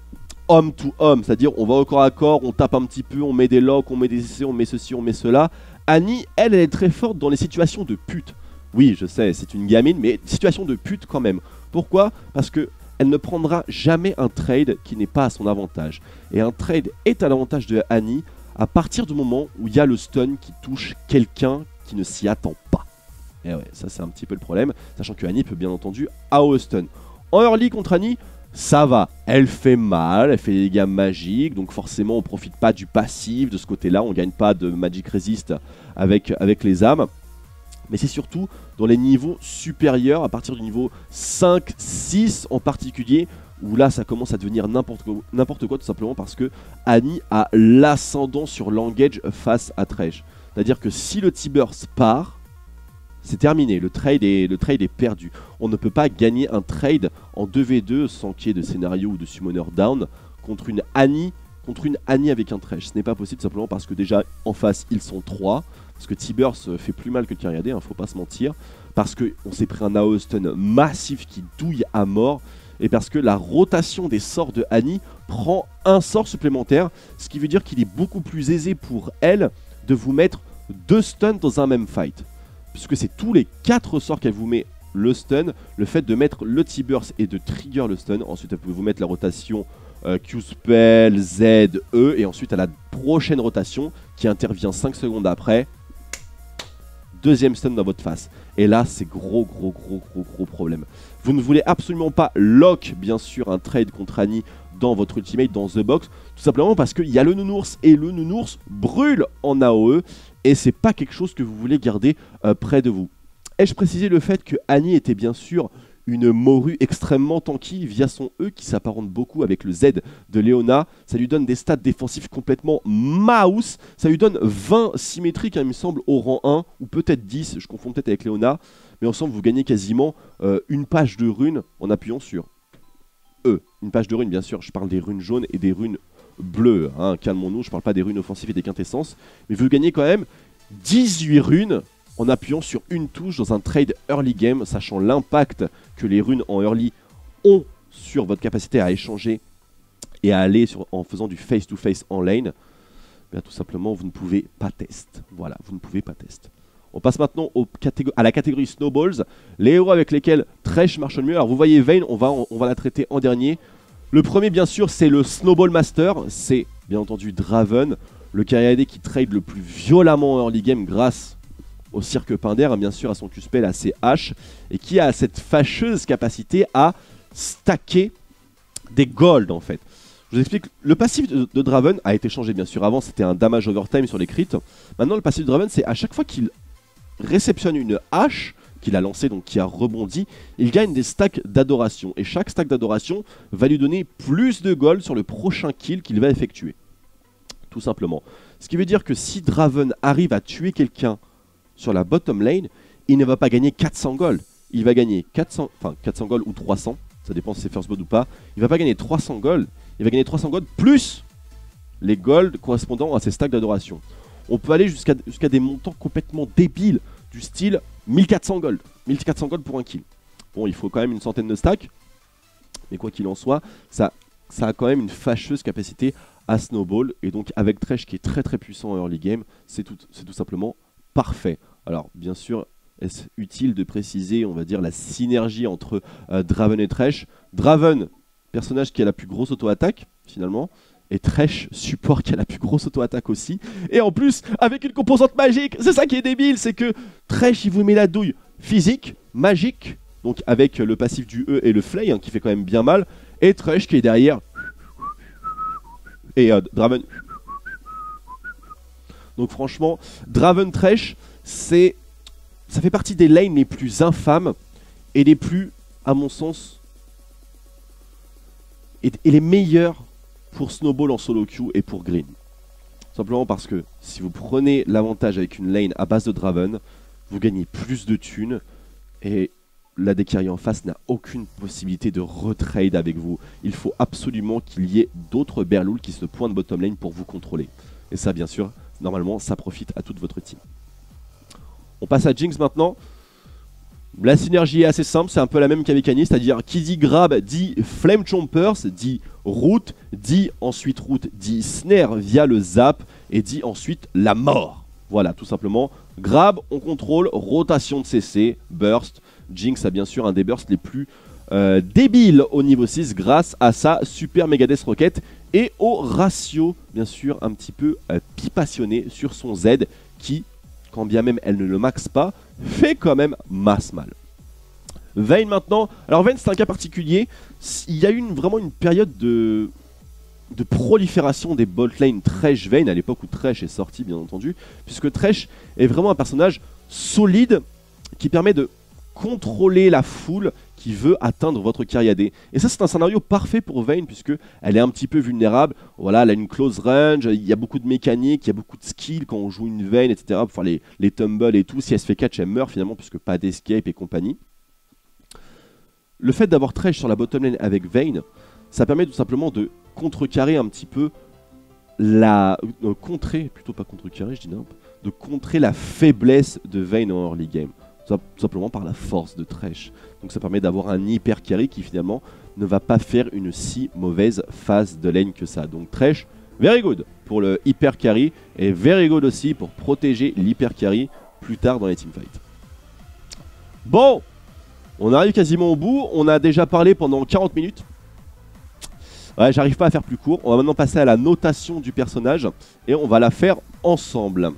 homme to homme, c'est-à-dire on va au corps à corps, on tape un petit peu, on met des locks, on met des essais, on met ceci, on met cela. Annie, elle, elle est très forte dans les situations de pute. Oui, je sais, c'est une gamine, mais situation de pute quand même. Pourquoi? Parce que elle ne prendra jamais un trade qui n'est pas à son avantage. Et un trade est à l'avantage de Annie à partir du moment où il y a le stun qui touche quelqu'un qui ne s'y attend pas. Et ouais, ça c'est un petit peu le problème, sachant que Annie peut bien entendu A O E stun. En early contre Annie, ça va, elle fait mal, elle fait des dégâts magiques, donc forcément on profite pas du passif de ce côté-là, on gagne pas de Magic Resist avec, avec les âmes. Mais c'est surtout dans les niveaux supérieurs, à partir du niveau cinq, six en particulier, où là ça commence à devenir n'importe quoi, n'importe quoi tout simplement parce que Annie a l'ascendant sur l'engage face à Thresh. C'est-à-dire que si le T-Burst part, c'est terminé, le trade, est, le trade est perdu. On ne peut pas gagner un trade en deux v deux sans qu'il y ait de scénario ou de summoner down contre une Annie, contre une Annie avec un Thresh. Ce n'est pas possible simplement parce que déjà en face ils sont trois. Parce que T-Burst fait plus mal que Kyriadé, hein, faut pas se mentir. Parce qu'on s'est pris un A O E stun massif qui douille à mort. Et parce que la rotation des sorts de Annie prend un sort supplémentaire. Ce qui veut dire qu'il est beaucoup plus aisé pour elle de vous mettre deux stuns dans un même fight. Puisque c'est tous les quatre sorts qu'elle vous met le stun, le fait de mettre le T-Burst et de trigger le stun. Ensuite, elle peut vous mettre la rotation euh, Q-Spell, Z, E. Et ensuite, à la prochaine rotation, qui intervient cinq secondes après, deuxième stun dans votre face. Et là, c'est gros, gros, gros, gros, gros problème. Vous ne voulez absolument pas lock, bien sûr, un trade contre Annie dans votre ultimate, dans The Box. Tout simplement parce qu'il y a le nounours et le nounours brûle en A O E. Et c'est pas quelque chose que vous voulez garder euh, près de vous. Ai-je précisé le fait que Annie était bien sûr une morue extrêmement tanky via son E qui s'apparente beaucoup avec le Z de Léona. Ça lui donne des stats défensifs complètement mouse. Ça lui donne vingt symétriques, hein, il me semble, au rang un, ou peut-être dix, je confonds peut-être avec Léona. Mais ensemble, vous gagnez quasiment euh, une page de runes en appuyant sur E. Une page de runes, bien sûr, je parle des runes jaunes et des runes bleues. Hein. Calmons-nous, je parle pas des runes offensives et des quintessences. Mais veut gagner quand même dix-huit runes en appuyant sur une touche dans un trade early game, sachant l'impact que les runes en early ont sur votre capacité à échanger et à aller sur, en faisant du face-to-face en lane. Bien, tout simplement, vous ne pouvez pas test. Voilà, vous ne pouvez pas test. On passe maintenant aux à la catégorie Snowballs, les héros avec lesquels Thresh marche le mieux. Alors vous voyez Vayne, on va, on va la traiter en dernier. Le premier bien sûr c'est le Snowball Master, c'est bien entendu Draven, le carrière A D qui trade le plus violemment en early game grâce au cirque Pinder, bien sûr à son Q-Spell, à ses haches, et qui a cette fâcheuse capacité à stacker des golds en fait. Je vous explique, le passif de, de Draven a été changé bien sûr, avant c'était un damage overtime sur les crits. Maintenant le passif de Draven c'est à chaque fois qu'il réceptionne une hache qu'il a lancée, donc qui a rebondi, il gagne des stacks d'adoration. Et chaque stack d'adoration va lui donner plus de gold sur le prochain kill qu'il va effectuer. Tout simplement. Ce qui veut dire que si Draven arrive à tuer quelqu'un sur la bottom lane, il ne va pas gagner quatre cents gold. Il va gagner quatre cents, enfin quatre cents gold ou trois cents, ça dépend si c'est first blood ou pas. Il va pas gagner trois cents gold, il va gagner trois cents gold plus les gold correspondant à ses stacks d'adoration. On peut aller jusqu'à jusqu'à des montants complètement débiles, du style mille quatre cents gold. mille quatre cents gold pour un kill. Bon, il faut quand même une centaine de stacks. Mais quoi qu'il en soit, ça, ça a quand même une fâcheuse capacité à snowball. Et donc avec Thresh qui est très très puissant en early game, c'est tout, c'est tout simplement parfait. Alors bien sûr, est-ce utile de préciser, on va dire, la synergie entre euh, Draven et Thresh. Draven, personnage qui a la plus grosse auto-attaque, finalement. Et Thresh, support qui a la plus grosse auto-attaque aussi. Et en plus, avec une composante magique, c'est ça qui est débile, c'est que Thresh, il vous met la douille physique, magique, donc avec le passif du E et le flay, hein, qui fait quand même bien mal. Et Thresh qui est derrière. Et euh, Draven. Donc franchement, Draven Thresh, c'est, ça fait partie des lanes les plus infâmes et les plus, à mon sens, et, et les meilleurs pour snowball en solo queue et pour green. Simplement parce que si vous prenez l'avantage avec une lane à base de Draven, vous gagnez plus de thunes et la D carry en face n'a aucune possibilité de retrade avec vous. Il faut absolument qu'il y ait d'autres berlouls qui se pointent bottom lane pour vous contrôler. Et ça bien sûr, normalement ça profite à toute votre team. On passe à Jinx maintenant. La synergie est assez simple, c'est un peu la même qu'avec Annie, c'est-à-dire qui dit grab dit flame chompers, dit route, dit ensuite route, dit snare via le zap et dit ensuite la mort. Voilà, tout simplement, grab, on contrôle, rotation de C C, burst. Jinx a bien sûr un des bursts les plus euh, débiles au niveau six grâce à sa super méga death rocket et au ratio bien sûr un petit peu euh, pipassionné sur son Z qui, quand bien même elle ne le maxe pas, fait quand même masse mal. Vayne maintenant, alors Vayne c'est un cas particulier, il y a eu une, vraiment une période de, de prolifération des botlane Thresh Vayne, à l'époque où Thresh est sorti bien entendu, puisque Thresh est vraiment un personnage solide qui permet de contrôler la foule qui veut atteindre votre carry A D. Et ça c'est un scénario parfait pour Vayne puisque elle est un petit peu vulnérable, voilà, elle a une close range, il y a beaucoup de mécaniques, il y a beaucoup de skills quand on joue une Vayne, et cetera. Pour faire les, les tumbles et tout, si elle se fait catch elle meurt finalement puisque pas d'escape et compagnie. Le fait d'avoir Thresh sur la bottom lane avec Vayne, ça permet tout simplement de contrecarrer un petit peu la... Euh, contrer, plutôt pas contrecarrer, je dis n'importe, de contrer la faiblesse de Vayne en early game. Tout simplement par la force de Thresh. Donc ça permet d'avoir un hyper carry qui finalement ne va pas faire une si mauvaise phase de lane que ça. Donc Thresh, very good pour le hyper carry et very good aussi pour protéger l'hyper carry plus tard dans les teamfights. Bon, on arrive quasiment au bout. On a déjà parlé pendant quarante minutes. Ouais, j'arrive pas à faire plus court. On va maintenant passer à la notation du personnage et on va la faire ensemble.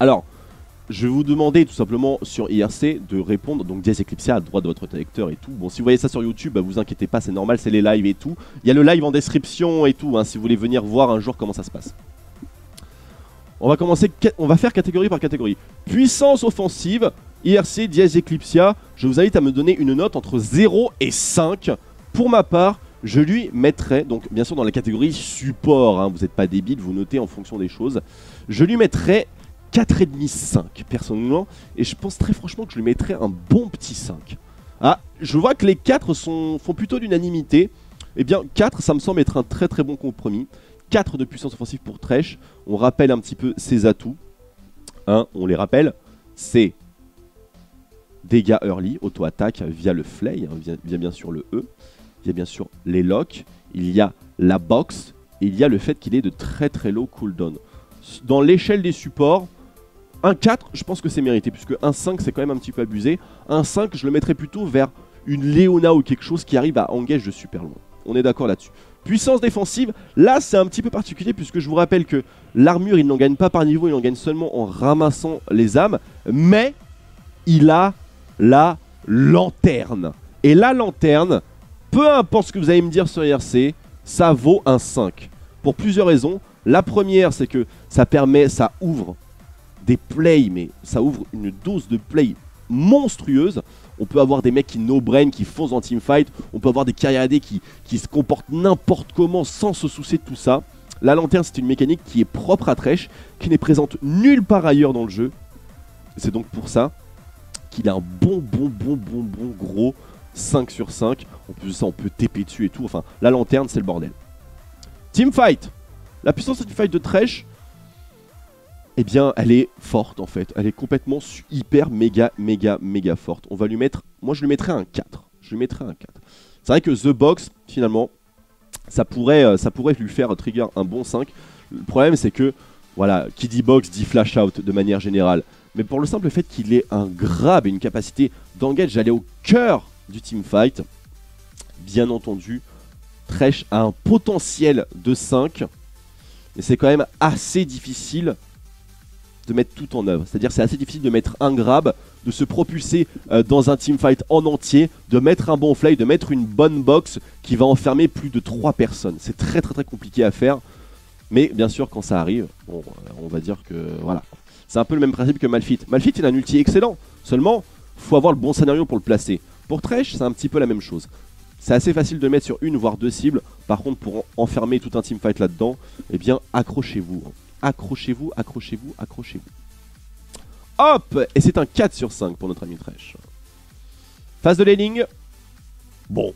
Alors, je vais vous demander tout simplement sur I R C de répondre, donc dièse Eclipse A à droite de votre lecteur et tout. Bon, si vous voyez ça sur YouTube, bah, vous inquiétez pas, c'est normal, c'est les lives et tout. Il y a le live en description et tout, hein, si vous voulez venir voir un jour comment ça se passe. On va commencer, on va faire catégorie par catégorie. Puissance offensive, I R C, dièse Eclipse A, je vous invite à me donner une note entre zéro et cinq. Pour ma part, je lui mettrai, donc bien sûr dans la catégorie support, hein, vous n'êtes pas débile, vous notez en fonction des choses. Je lui mettrai quatre virgule cinq personnellement, et je pense très franchement que je lui mettrais un bon petit cinq. Ah, je vois que les quatre sont, font plutôt l'unanimité. Eh bien quatre, ça me semble être un très très bon compromis. quatre de puissance offensive pour Thresh. On rappelle un petit peu ses atouts. Un, on les rappelle, c'est dégâts early, auto-attaque via le flay, hein, via, via bien sûr le E, il y a bien sûr les locks, il y a la box, et il y a le fait qu'il est de très très low cooldown. Dans l'échelle des supports, un quatre, je pense que c'est mérité, puisque un cinq c'est quand même un petit peu abusé. un cinq, je le mettrais plutôt vers une Léona ou quelque chose qui arrive à engage de super loin. On est d'accord là-dessus. Puissance défensive, là c'est un petit peu particulier, puisque je vous rappelle que l'armure, il n'en gagne pas par niveau, il en gagne seulement en ramassant les âmes, mais il a la lanterne. Et la lanterne, peu importe ce que vous allez me dire sur I R C, ça vaut un cinq. Pour plusieurs raisons. La première, c'est que ça permet, ça ouvre des plays, mais ça ouvre une dose de play monstrueuse. On peut avoir des mecs qui no-brain, qui foncent en teamfight. On peut avoir des carrières A D qui, qui se comportent n'importe comment sans se soucier de tout ça. La lanterne, c'est une mécanique qui est propre à Thresh, qui n'est présente nulle part ailleurs dans le jeu. C'est donc pour ça qu'il a un bon, bon, bon, bon, bon gros cinq sur cinq. En plus de ça, on peut T P dessus et tout. Enfin, la lanterne, c'est le bordel. Teamfight. La puissance de teamfight de Thresh, eh bien, elle est forte en fait. Elle est complètement hyper, méga, méga, méga forte. On va lui mettre... Moi, je lui mettrais un quatre. Je lui mettrais un quatre. C'est vrai que The Box, finalement, ça pourrait, ça pourrait lui faire trigger un bon cinq. Le problème, c'est que, voilà, qui dit box dit flash out de manière générale. Mais pour le simple fait qu'il ait un grab et une capacité d'engage, j'allais au cœur du teamfight. Bien entendu, Thresh a un potentiel de cinq. Mais c'est quand même assez difficile de mettre tout en œuvre. C'est-à-dire c'est assez difficile de mettre un grab, de se propulser euh, dans un teamfight en entier, de mettre un bon fly, de mettre une bonne box qui va enfermer plus de trois personnes. C'est très très très compliqué à faire. Mais bien sûr quand ça arrive, bon, on va dire que voilà. C'est un peu le même principe que Malphite. Malphite il a un ulti excellent, seulement faut avoir le bon scénario pour le placer. Pour Thresh c'est un petit peu la même chose. C'est assez facile de mettre sur une voire deux cibles. Par contre pour enfermer tout un teamfight là-dedans, eh bien accrochez-vous. Accrochez-vous, accrochez-vous, accrochez-vous. Hop! Et c'est un quatre sur cinq pour notre ami Thresh. Phase de laning. Bon.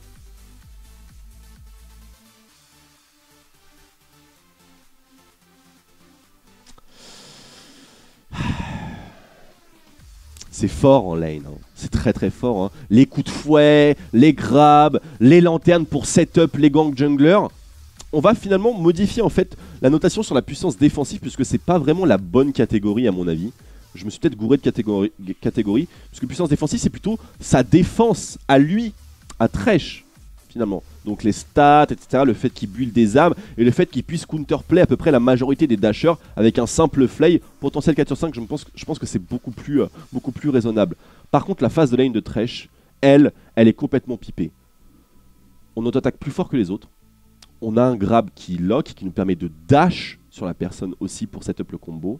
C'est fort en lane, hein. C'est très très fort. Hein. Les coups de fouet, les grabs, les lanternes pour setup les gangs junglers. On va finalement modifier en fait la notation sur la puissance défensive puisque c'est pas vraiment la bonne catégorie à mon avis. Je me suis peut-être gouré de catégorie, catégorie puisque puissance défensive c'est plutôt sa défense à lui, à Thresh finalement. Donc les stats, et cetera. Le fait qu'il build des âmes et le fait qu'il puisse counterplay à peu près la majorité des dashers avec un simple flay. Potentiel quatre sur cinq, je pense, je pense que c'est beaucoup plus, euh, beaucoup plus raisonnable. Par contre la phase de lane de Thresh, elle, elle est complètement pipée. On auto-attaque plus fort que les autres. On a un grab qui lock, qui nous permet de dash sur la personne aussi pour setup le combo.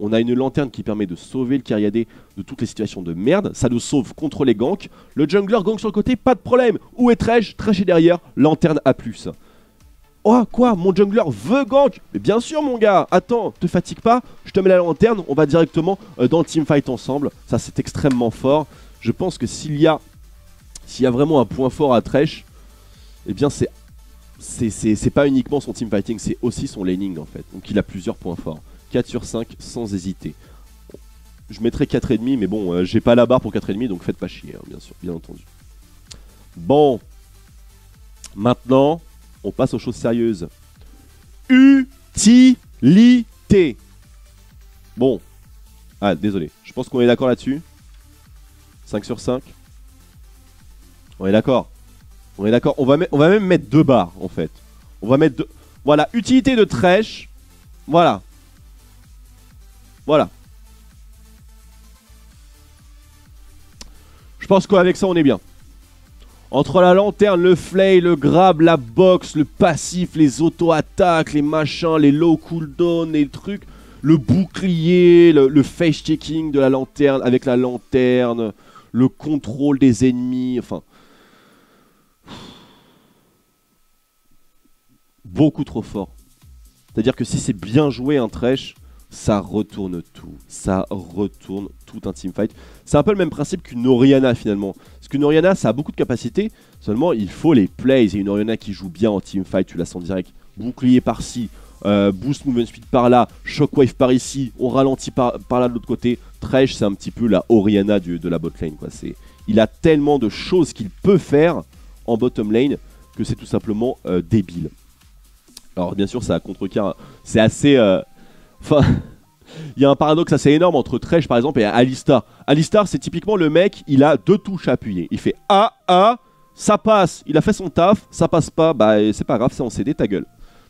On a une lanterne qui permet de sauver le carry A D de toutes les situations de merde. Ça nous sauve contre les ganks. Le jungler gank sur le côté, pas de problème. Où est Thresh? Thresh est derrière, lanterne A plus. Oh quoi? Mon jungler veut gank? Mais bien sûr mon gars, attends, te fatigue pas. Je te mets la lanterne, on va directement dans le teamfight ensemble. Ça c'est extrêmement fort. Je pense que s'il y a, s'il y a vraiment un point fort à Thresh, eh bien c'est... C'est pas uniquement son teamfighting, c'est aussi son laning en fait. Donc il a plusieurs points forts. quatre sur cinq sans hésiter. Bon, je mettrai quatre virgule cinq mais bon, euh, j'ai pas la barre pour quatre virgule cinq donc faites pas chier, hein, bien sûr, bien entendu. Bon. Maintenant, on passe aux choses sérieuses. Utilité. Bon. Ah, désolé. Je pense qu'on est d'accord là-dessus. cinq sur cinq. On est d'accord. On est d'accord, on, on va même mettre deux barres en fait. On va mettre deux... Voilà, utilité de Thresh. Voilà. Voilà. Je pense qu'avec ça on est bien. Entre la lanterne, le flay, le grab, la box, le passif, les auto-attaques, les machins, les low cooldown, les trucs. Le bouclier, le, le face checking de la lanterne avec la lanterne. Le contrôle des ennemis, enfin... Beaucoup trop fort. C'est-à-dire que si c'est bien joué un Thresh, ça retourne tout. Ça retourne tout un teamfight. C'est un peu le même principe qu'une Oriana finalement. Parce qu'une Oriana, ça a beaucoup de capacités. Seulement, il faut les plays. Et une Oriana qui joue bien en teamfight, tu la sens direct. bouclier par-ci, euh, boost movement speed par-là, shockwave par-ici, on ralentit par-là par de l'autre côté. Thresh, c'est un petit peu la Oriana du, de la bot lane, quoi. Il a tellement de choses qu'il peut faire en bottom lane que c'est tout simplement euh, débile. Alors bien sûr, ça contrecarre, c'est assez... Euh... Enfin... Il y a un paradoxe assez énorme entre Thresh par exemple et Alistar. Alistar, c'est typiquement le mec, il a deux touches à appuyer. Il fait A, A, ça passe, il a fait son taf, ça passe pas, bah c'est pas grave, c'est en C D, ta gueule.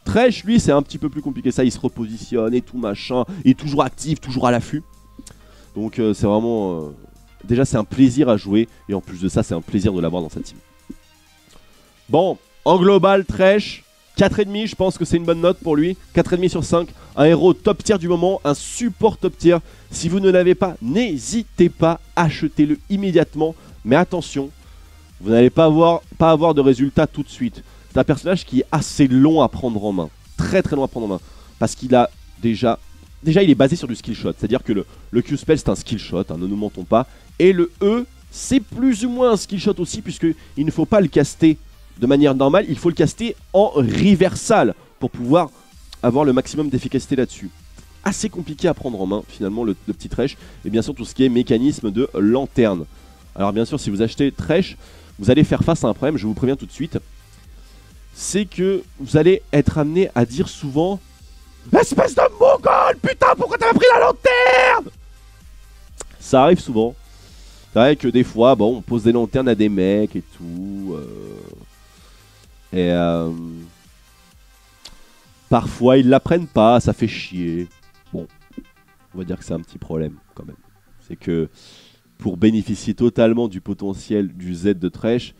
Thresh, lui, c'est un petit peu plus compliqué ça, il se repositionne et tout machin, il est toujours actif, toujours à l'affût. Donc euh, c'est vraiment... Euh... Déjà c'est un plaisir à jouer, et en plus de ça, c'est un plaisir de l'avoir dans sa team. Bon, en global, Thresh... quatre virgule cinq, je pense que c'est une bonne note pour lui. quatre virgule cinq sur cinq, un héros top tier du moment, un support top tier. Si vous ne l'avez pas, n'hésitez pas, achetez-le immédiatement. Mais attention, vous n'allez pas avoir, pas avoir de résultats tout de suite. C'est un personnage qui est assez long à prendre en main. Très très long à prendre en main. Parce qu'il a déjà... Déjà, il est basé sur du skill shot. C'est-à-dire que le, le Q-spell, c'est un skill shot, hein, ne nous mentons pas. Et le E, c'est plus ou moins un skill shot aussi, puisqu'il ne faut pas le caster de manière normale, il faut le caster en reversal pour pouvoir avoir le maximum d'efficacité là-dessus. Assez compliqué à prendre en main finalement le, le petit Thresh, et bien sûr tout ce qui est mécanisme de lanterne. Alors bien sûr si vous achetez Thresh, vous allez faire face à un problème, je vous préviens tout de suite. C'est que vous allez être amené à dire souvent « Espèce de mongol, putain pourquoi t'as pris la lanterne ?» Ça arrive souvent. C'est vrai que des fois, bon, on pose des lanternes à des mecs et tout... Euh... Et euh, parfois ils l'apprennent pas, ça fait chier. Bon, on va dire que c'est un petit problème quand même. C'est que pour bénéficier totalement du potentiel du Z de Thresh,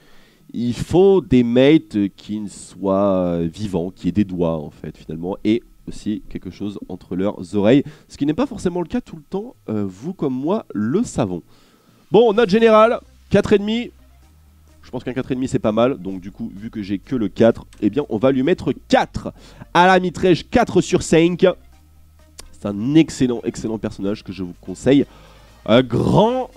il faut des mates qui ne soient vivants, qui aient des doigts en fait finalement. Et aussi quelque chose entre leurs oreilles. Ce qui n'est pas forcément le cas tout le temps, euh, vous comme moi le savons. Bon, note générale, quatre virgule cinq. Je pense qu'un quatre virgule cinq c'est pas mal, donc du coup vu que j'ai que le quatre, eh bien on va lui mettre quatre. À la mitrèche, quatre sur cinq. C'est un excellent, excellent personnage que je vous conseille euh, grandement.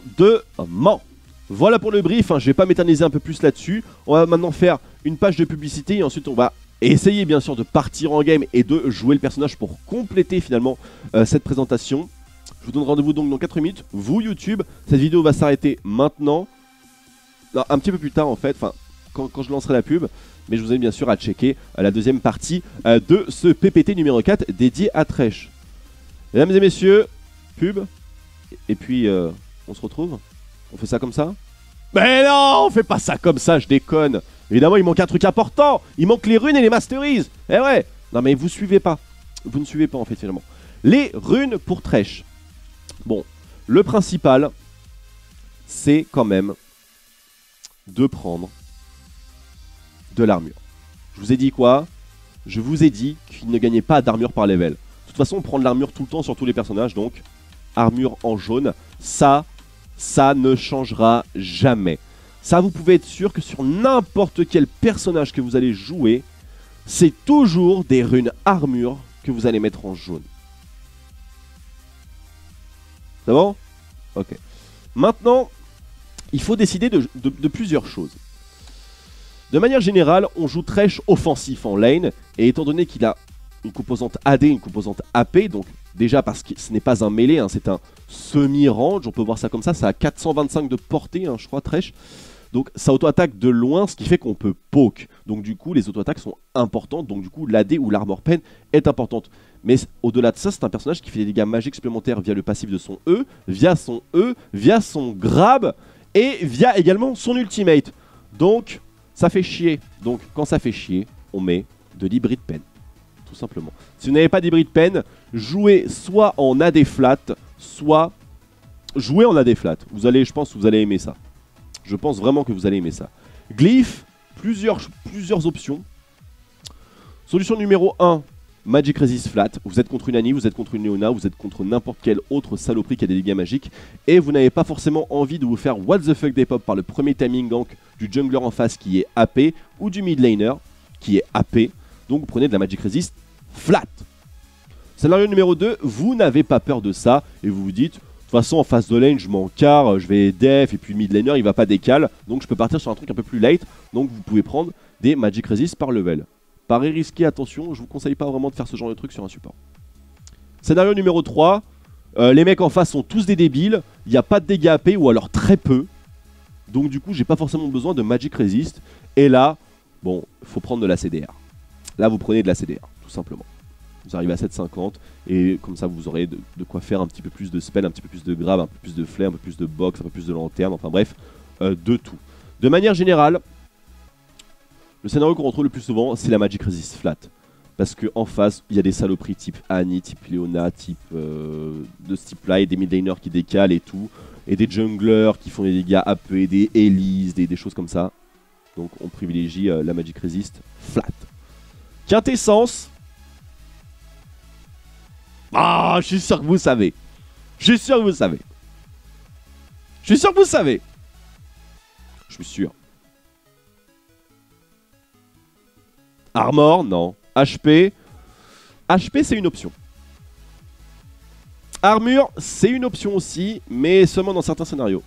Voilà pour le brief, hein. Je vais pas m'éterniser un peu plus là-dessus. On va maintenant faire une page de publicité et ensuite on va essayer bien sûr de partir en game et de jouer le personnage pour compléter finalement euh, cette présentation. Je vous donne rendez-vous donc dans quatre minutes. Vous YouTube, cette vidéo va s'arrêter maintenant. Non, un petit peu plus tard en fait, enfin quand, quand je lancerai la pub, mais je vous invite bien sûr à checker euh, la deuxième partie euh, de ce P P T numéro quatre dédié à Thresh. Mesdames et messieurs, pub, et puis euh, on se retrouve, on fait ça comme ça? Mais non, on fait pas ça comme ça, je déconne. Évidemment il manque un truc important, il manque les runes et les masteries, eh ouais. Non mais vous suivez pas, vous ne suivez pas en fait finalement. Les runes pour Thresh. Bon, le principal, c'est quand même... de prendre de l'armure. Je vous ai dit quoi? Je vous ai dit qu'il ne gagnait pas d'armure par level. De toute façon, on prend de l'armure tout le temps sur tous les personnages, donc armure en jaune, ça, ça ne changera jamais. Ça, vous pouvez être sûr que sur n'importe quel personnage que vous allez jouer, c'est toujours des runes armure que vous allez mettre en jaune. C'est bon? Ok. Maintenant... il faut décider de, de, de plusieurs choses. De manière générale, on joue Thresh offensif en lane, et étant donné qu'il a une composante A D, une composante A P, donc déjà parce que ce n'est pas un mêlé, hein, c'est un semi-range, on peut voir ça comme ça, ça a quatre cent vingt-cinq de portée, hein, je crois, Thresh. Donc ça auto-attaque de loin, ce qui fait qu'on peut poke. Donc du coup, les auto-attaques sont importantes, donc du coup, l'A D ou l'armor pen est importante. Mais au-delà de ça, c'est un personnage qui fait des dégâts magiques supplémentaires via le passif de son E, via son E, via son grab, et via également son ultimate. Donc ça fait chier. Donc quand ça fait chier, on met de l'hybrid pen. Tout simplement. Si vous n'avez pas d'hybrid pen, jouez soit en A D flat, soit jouez en A D flat. Vous allez, je pense que vous allez aimer ça. Je pense vraiment que vous allez aimer ça. Glyph, plusieurs, plusieurs options. Solution numéro un, Magic Resist flat. Vous êtes contre une Annie, vous êtes contre une Léona, vous êtes contre n'importe quelle autre saloperie qui a des dégâts magiques. Et vous n'avez pas forcément envie de vous faire what the fuck des pop par le premier timing gank du jungler en face qui est A P ou du mid laner qui est A P. Donc vous prenez de la Magic Resist flat. Scénario numéro deux, vous n'avez pas peur de ça et vous vous dites de toute façon en face de lane je m'en carre, je vais def et puis mid laner il va pas décal. Donc je peux partir sur un truc un peu plus light. Donc vous pouvez prendre des Magic Resist par level. Pareil risqué, attention, je vous conseille pas vraiment de faire ce genre de truc sur un support. Scénario numéro trois, euh, les mecs en face sont tous des débiles, il n'y a pas de dégâts A P ou alors très peu. Donc du coup j'ai pas forcément besoin de Magic Resist. Et là, bon, faut prendre de la C D R. Là vous prenez de la C D R, tout simplement. Vous arrivez à sept cinquante et comme ça vous aurez de, de quoi faire un petit peu plus de spell, un petit peu plus de grab, un peu plus de flair, un peu plus de box, un peu plus de lanterne, enfin bref, euh, de tout. De manière générale, le scénario qu'on retrouve le plus souvent c'est la Magic Resist flat. Parce qu'en face il y a des saloperies type Annie, type Léona, type euh, de ce type là, et des midlaners qui décalent et tout. Et des junglers qui font des dégâts A P, des hélices, des, des choses comme ça. Donc on privilégie euh, la Magic Resist flat. Quintessence. Ah, je suis sûr que vous savez. Je suis sûr que vous savez. Je suis sûr que vous savez. Je suis sûr. Armor, non. H P. H P, c'est une option. Armure, c'est une option aussi, mais seulement dans certains scénarios.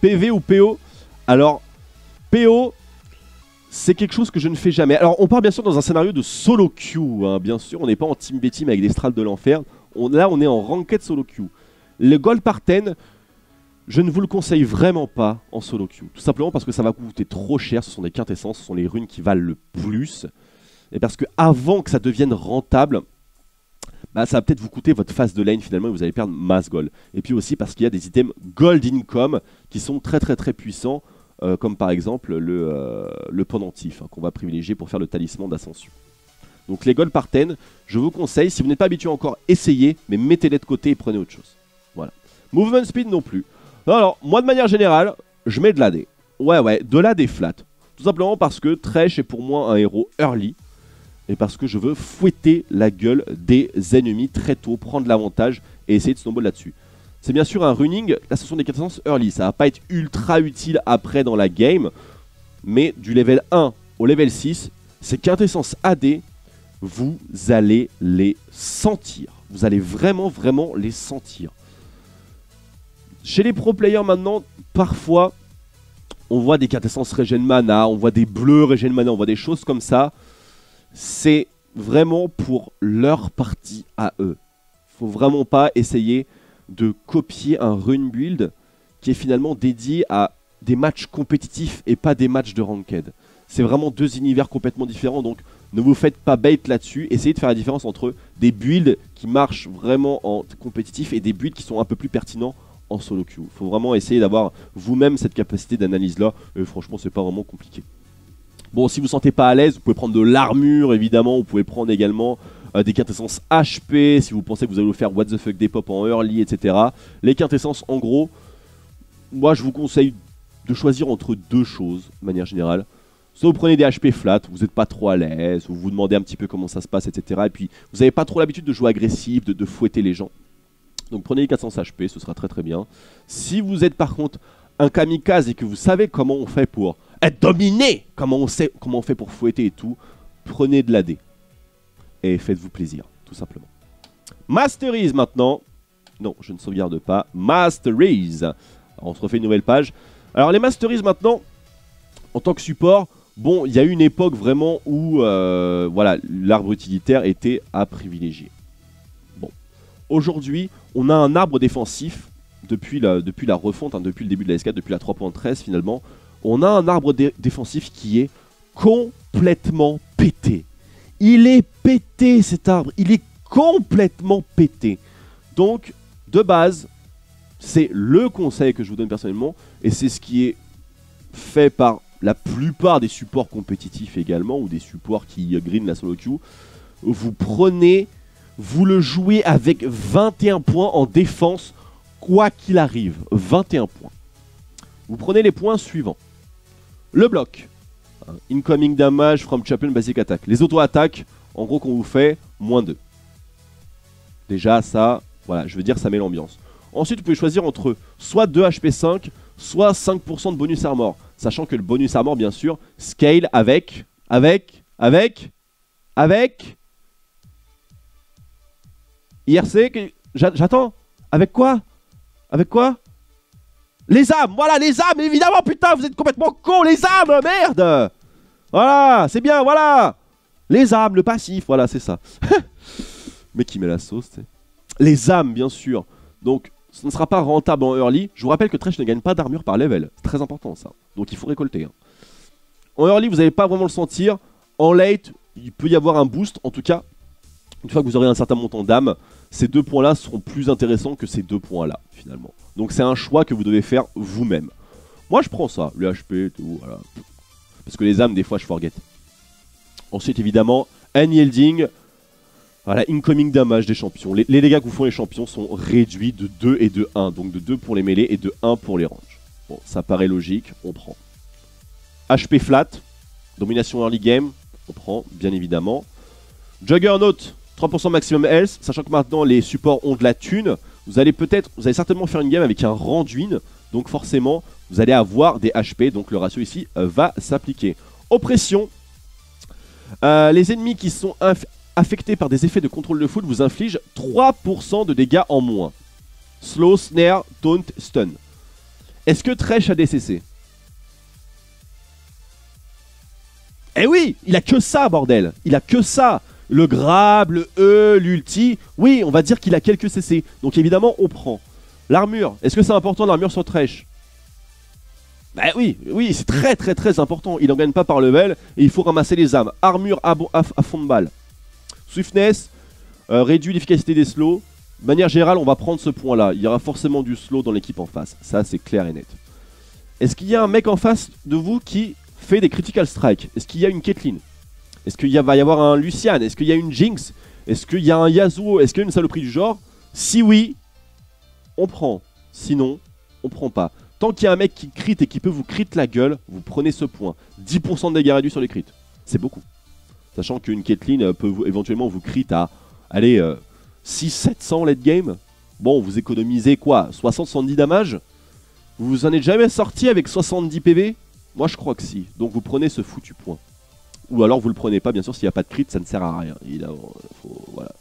P V ou P O? Alors, P O, c'est quelque chose que je ne fais jamais. Alors, on part bien sûr dans un scénario de solo queue, hein, bien sûr. On n'est pas en team B-team avec des strats de l'enfer. On, là, on est en ranked solo queue. Le gold parten, je ne vous le conseille vraiment pas en solo queue. Tout simplement parce que ça va coûter trop cher. Ce sont des quintessences, ce sont les runes qui valent le plus. Et parce que avant que ça devienne rentable, bah ça va peut-être vous coûter votre phase de lane finalement et vous allez perdre masse gold. Et puis aussi parce qu'il y a des items gold income qui sont très très très puissants, euh, comme par exemple le, euh, le pendentif hein, qu'on va privilégier pour faire le talisman d'ascension. Donc les gold parten, je vous conseille, si vous n'êtes pas habitué encore, essayez, mais mettez-les de côté et prenez autre chose. Voilà. Movement speed non plus. Alors moi de manière générale, je mets de l'A D. Ouais ouais, de l'A D flat. Tout simplement parce que Thresh est pour moi un héros early. Et parce que je veux fouetter la gueule des ennemis très tôt, prendre l'avantage et essayer de snowball là-dessus. C'est bien sûr un running, là ce sont des quintessences early, ça va pas être ultra utile après dans la game. Mais du level un au level six, ces quintessences A D, vous allez les sentir. Vous allez vraiment vraiment les sentir. Chez les pro players maintenant, parfois, on voit des quintessences régène mana, on voit des bleus régène mana, on voit des choses comme ça. C'est vraiment pour leur partie à eux. Faut vraiment pas essayer de copier un run build qui est finalement dédié à des matchs compétitifs et pas des matchs de ranked. C'est vraiment deux univers complètement différents, donc ne vous faites pas bait là-dessus. Essayez de faire la différence entre des builds qui marchent vraiment en compétitif et des builds qui sont un peu plus pertinents en solo queue. Faut vraiment essayer d'avoir vous-même cette capacité d'analyse là. Et franchement, c'est pas vraiment compliqué. Bon, si vous ne vous sentez pas à l'aise, vous pouvez prendre de l'armure, évidemment. Vous pouvez prendre également euh, des quintessences H P, si vous pensez que vous allez vous faire what the fuck des pop en early, et cetera. Les quintessences, en gros, moi, je vous conseille de choisir entre deux choses, de manière générale. Soit vous prenez des H P flat, vous n'êtes pas trop à l'aise, vous vous demandez un petit peu comment ça se passe, et cetera. Et puis, vous n'avez pas trop l'habitude de jouer agressif, de, de fouetter les gens. Donc, prenez les quintessences H P, ce sera très très bien. Si vous êtes, par contre, un kamikaze et que vous savez comment on fait pour... être dominé, comment on sait, comment on fait pour fouetter et tout, prenez de l'A D et faites-vous plaisir, tout simplement. Masteries maintenant, non je ne sauvegarde pas, Masteries, alors, on se refait une nouvelle page. Alors les Masteries maintenant, en tant que support, bon il y a eu une époque vraiment où euh, voilà l'arbre utilitaire était à privilégier. Bon, aujourd'hui on a un arbre défensif depuis la, depuis la refonte, hein, depuis le début de la S quatre, depuis la trois point treize finalement. On a un arbre dé défensif qui est complètement pété. Il est pété cet arbre, il est complètement pété. Donc, de base, c'est le conseil que je vous donne personnellement, et c'est ce qui est fait par la plupart des supports compétitifs également, ou des supports qui green la solo queue. Vous prenez, vous le jouez avec vingt et un points en défense, quoi qu'il arrive, vingt et un points. Vous prenez les points suivants. Le bloc, incoming damage from champion basic attack. Les auto-attaques, en gros, qu'on vous fait, moins deux. Déjà, ça, voilà, je veux dire, ça met l'ambiance. Ensuite, vous pouvez choisir entre soit deux H P cinq, soit cinq pour cent de bonus armor. Sachant que le bonus armor, bien sûr, scale avec, avec, avec, avec... I R C, j'attends. Avec quoi? Avec quoi? Les âmes, voilà, les âmes, évidemment, putain, vous êtes complètement cons, les âmes, merde. Voilà, c'est bien, voilà. Les âmes, le passif, voilà, c'est ça. Mec qui met la sauce, tu sais. Les âmes, bien sûr. Donc, ce ne sera pas rentable en early. Je vous rappelle que Thresh ne gagne pas d'armure par level. C'est très important, ça. Donc, il faut récolter. Hein. En early, vous n'allez pas vraiment le sentir. En late, il peut y avoir un boost, en tout cas. Une fois que vous aurez un certain montant d'âme, ces deux points-là seront plus intéressants que ces deux points-là, finalement. Donc c'est un choix que vous devez faire vous-même. Moi, je prends ça, le H P, tout, voilà. Parce que les âmes, des fois, je forget. Ensuite, évidemment, unyielding, voilà, incoming damage des champions. Les, les dégâts que vous font les champions sont réduits de deux et de un. Donc de deux pour les mêlées et de un pour les ranges. Bon, ça paraît logique, on prend. H P flat, domination early game, on prend, bien évidemment. Juggernaut, trois pour cent maximum health, sachant que maintenant les supports ont de la thune, vous allez peut-être, vous allez certainement faire une game avec un Randuin, donc forcément vous allez avoir des H P, donc le ratio ici euh, va s'appliquer. Oppression, euh, les ennemis qui sont affectés par des effets de contrôle de foule vous infligent trois pour cent de dégâts en moins. Slow, snare, taunt, stun. Est-ce que Thresh a des C C? Eh oui, il a que ça bordel, il a que ça. Le grab, le E, l'ulti, oui, on va dire qu'il a quelques C C. Donc évidemment, on prend. L'armure, est-ce que c'est important l'armure sur Thresh? Bah oui, oui, c'est très très très important. Il n'en gagne pas par level et il faut ramasser les âmes. Armure à, bon, à, à fond de balle. Swiftness, euh, réduit l'efficacité des slows. De manière générale, on va prendre ce point-là. Il y aura forcément du slow dans l'équipe en face. Ça, c'est clair et net. Est-ce qu'il y a un mec en face de vous qui fait des critical strikes? Est-ce qu'il y a une Caitlyn? Est-ce qu'il va y avoir un Lucian? Est-ce qu'il y a une Jinx? Est-ce qu'il y a un Yasuo? Est-ce qu'il y a une saloperie du genre? Si oui, on prend. Sinon, on prend pas. Tant qu'il y a un mec qui crit et qui peut vous crit la gueule, vous prenez ce point. dix pour cent de dégâts réduits sur les crits. C'est beaucoup. Sachant qu'une Caitlyn peut vous, éventuellement vous crit à allez, euh, six à sept cents late game. Bon, vous économisez quoi? soixante à soixante-dix damage? Vous vous en êtes jamais sorti avec soixante-dix P V? Moi je crois que si. Donc vous prenez ce foutu point. Ou alors vous le prenez pas, bien sûr, s'il n'y a pas de crit, ça ne sert à rien. Il a, faut, voilà.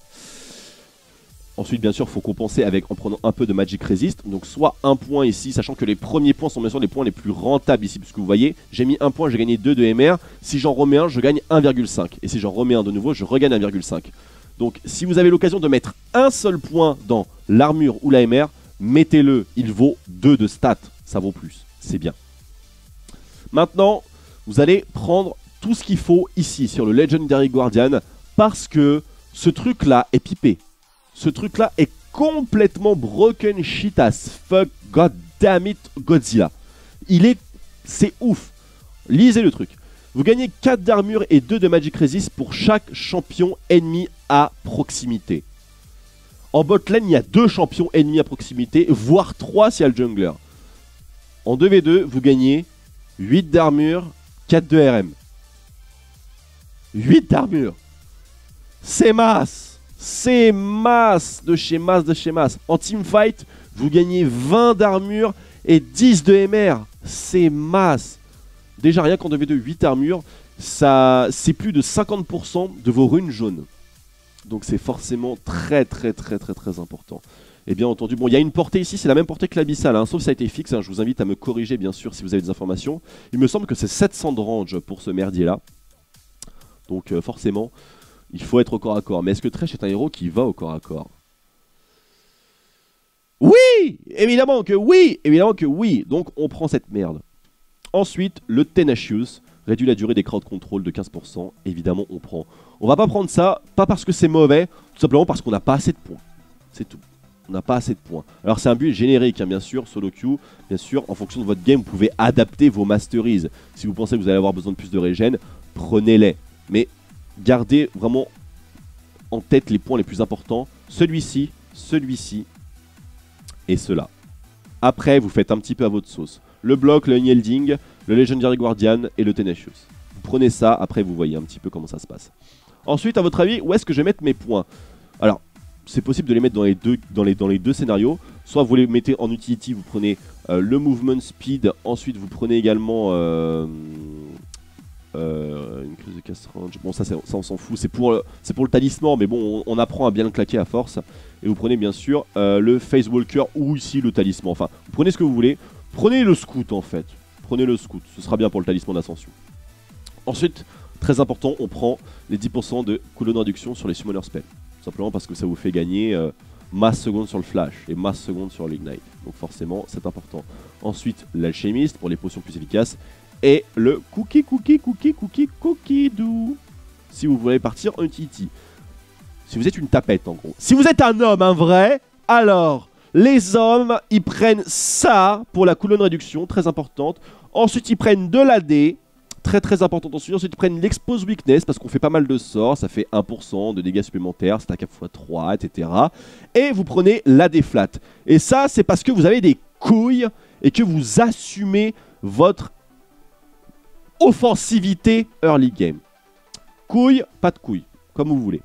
Ensuite, bien sûr, il faut compenser avec, en prenant un peu de Magic Resist. Donc soit un point ici, sachant que les premiers points sont bien sûr les points les plus rentables ici. Puisque vous voyez, j'ai mis un point, j'ai gagné deux de M R. Si j'en remets un, je gagne un virgule cinq. Et si j'en remets un de nouveau, je regagne un virgule cinq. Donc si vous avez l'occasion de mettre un seul point dans l'armure ou la M R, mettez-le. Il vaut deux de stats. Ça vaut plus. C'est bien. Maintenant, vous allez prendre tout ce qu'il faut ici sur le Legendary Guardian parce que ce truc là est pipé. Ce truc là est complètement broken shit as fuck, god damn it, Godzilla. Il est... c'est ouf. Lisez le truc. Vous gagnez quatre d'armure et deux de Magic Resist pour chaque champion ennemi à proximité. En bot lane, il y a deux champions ennemis à proximité, voire trois s'il y a le jungler. En deux v deux, vous gagnez huit d'armure, quatre de R M. huit d'armure. C'est masse. C'est masse de chez masse de chez masse. En teamfight, vous gagnez vingt d'armure et dix de M R. C'est masse. Déjà rien qu'en deux v deux, huit d'armure, ça, c'est plus de cinquante pour cent de vos runes jaunes. Donc c'est forcément très très très très très important. Et bien entendu, bon, il y a une portée ici, c'est la même portée que l'abyssale, hein, sauf que ça a été fixe, hein, je vous invite à me corriger bien sûr si vous avez des informations. Il me semble que c'est sept cents de range pour ce merdier là. Donc euh, forcément, il faut être au corps à corps. Mais est-ce que Thresh est un héros qui va au corps à corps? Oui, évidemment que oui, évidemment que oui. Donc on prend cette merde. Ensuite, le Tenacious réduit la durée des crowd control de quinze pour cent. Évidemment, on prend. On va pas prendre ça, pas parce que c'est mauvais, tout simplement parce qu'on n'a pas assez de points. C'est tout. On n'a pas assez de points. Alors c'est un build générique, hein, bien sûr, solo queue, bien sûr, en fonction de votre game, vous pouvez adapter vos masteries. Si vous pensez que vous allez avoir besoin de plus de régène, prenez-les. Mais gardez vraiment en tête les points les plus importants. Celui-ci, celui-ci et cela. Après, vous faites un petit peu à votre sauce. Le bloc, le unyielding, le Legendary Guardian et le Tenacious. Vous prenez ça, après vous voyez un petit peu comment ça se passe. Ensuite, à votre avis, où est-ce que je vais mettre mes points? Alors, c'est possible de les mettre dans les deux, dans les, dans les deux scénarios. Soit vous les mettez en utility, vous prenez euh, le movement speed. Ensuite, vous prenez également... Euh, Euh, une crise de cast range. Bon, ça, ça on s'en fout, c'est pour, pour le talisman, mais bon, on, on apprend à bien le claquer à force. Et vous prenez bien sûr euh, le Facewalker ou ici le talisman. Enfin, vous prenez ce que vous voulez. Prenez le scout en fait. Prenez le scout, ce sera bien pour le talisman d'ascension. Ensuite, très important, on prend les dix pour cent de cooldown réduction sur les summoner spells. Tout simplement parce que ça vous fait gagner euh, masse seconde sur le flash et masse seconde sur l'ignite. Donc forcément, c'est important. Ensuite, l'alchimiste pour les potions plus efficaces. Et le cookie cookie cookie cookie cookie doux. Si vous voulez partir en utility. Si vous êtes une tapette en gros. Si vous êtes un homme, un vrai, alors les hommes, ils prennent ça pour la cooldown réduction, très importante. Ensuite, ils prennent de l'A D, très très importante ensuite. Ensuite, ils prennent l'expose weakness parce qu'on fait pas mal de sorts. Ça fait un pour cent de dégâts supplémentaires, c'est un quatre fois trois, et cetera. Et vous prenez l'A D flat. Et ça, c'est parce que vous avez des couilles et que vous assumez votre offensivité early game. Couille, pas de couille, comme vous voulez.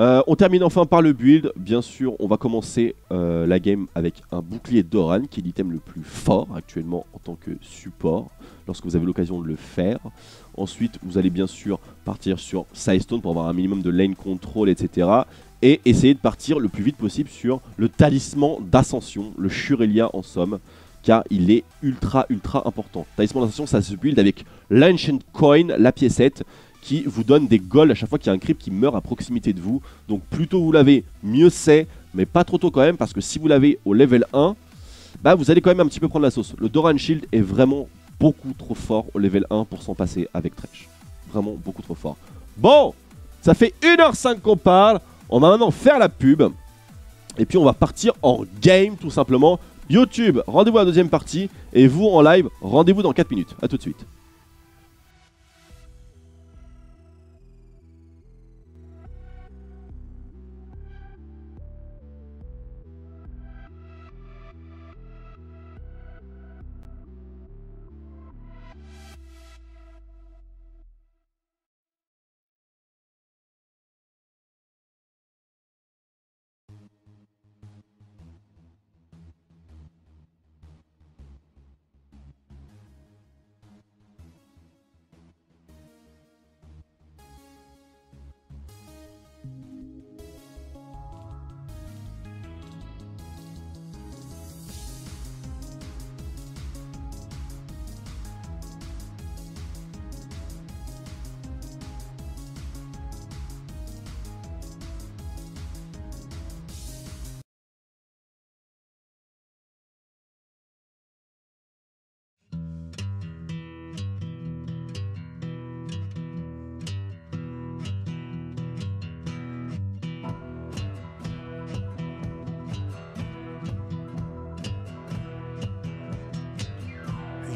Euh, on termine enfin par le build. Bien sûr, on va commencer euh, la game avec un bouclier d'Oran, qui est l'item le plus fort actuellement en tant que support, lorsque vous avez l'occasion de le faire. Ensuite, vous allez bien sûr partir sur Sidestone pour avoir un minimum de lane control, et cetera. Et essayer de partir le plus vite possible sur le talisman d'ascension, le Shurelia en somme, car il est ultra ultra important. Talisman d'ascension, ça se build avec l'Ancient Coin, la piécette, qui vous donne des golds à chaque fois qu'il y a un creep qui meurt à proximité de vous. Donc plus tôt vous l'avez, mieux c'est, mais pas trop tôt quand même, parce que si vous l'avez au level un, bah vous allez quand même un petit peu prendre la sauce. Le Doran Shield est vraiment beaucoup trop fort au level un pour s'en passer avec Thresh. Vraiment beaucoup trop fort. Bon, ça fait une heure cinq qu'on parle, on va maintenant faire la pub, et puis on va partir en game tout simplement. YouTube, rendez-vous à la deuxième partie, et vous en live, rendez-vous dans quatre minutes. A tout de suite.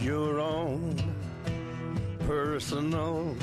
Your own personal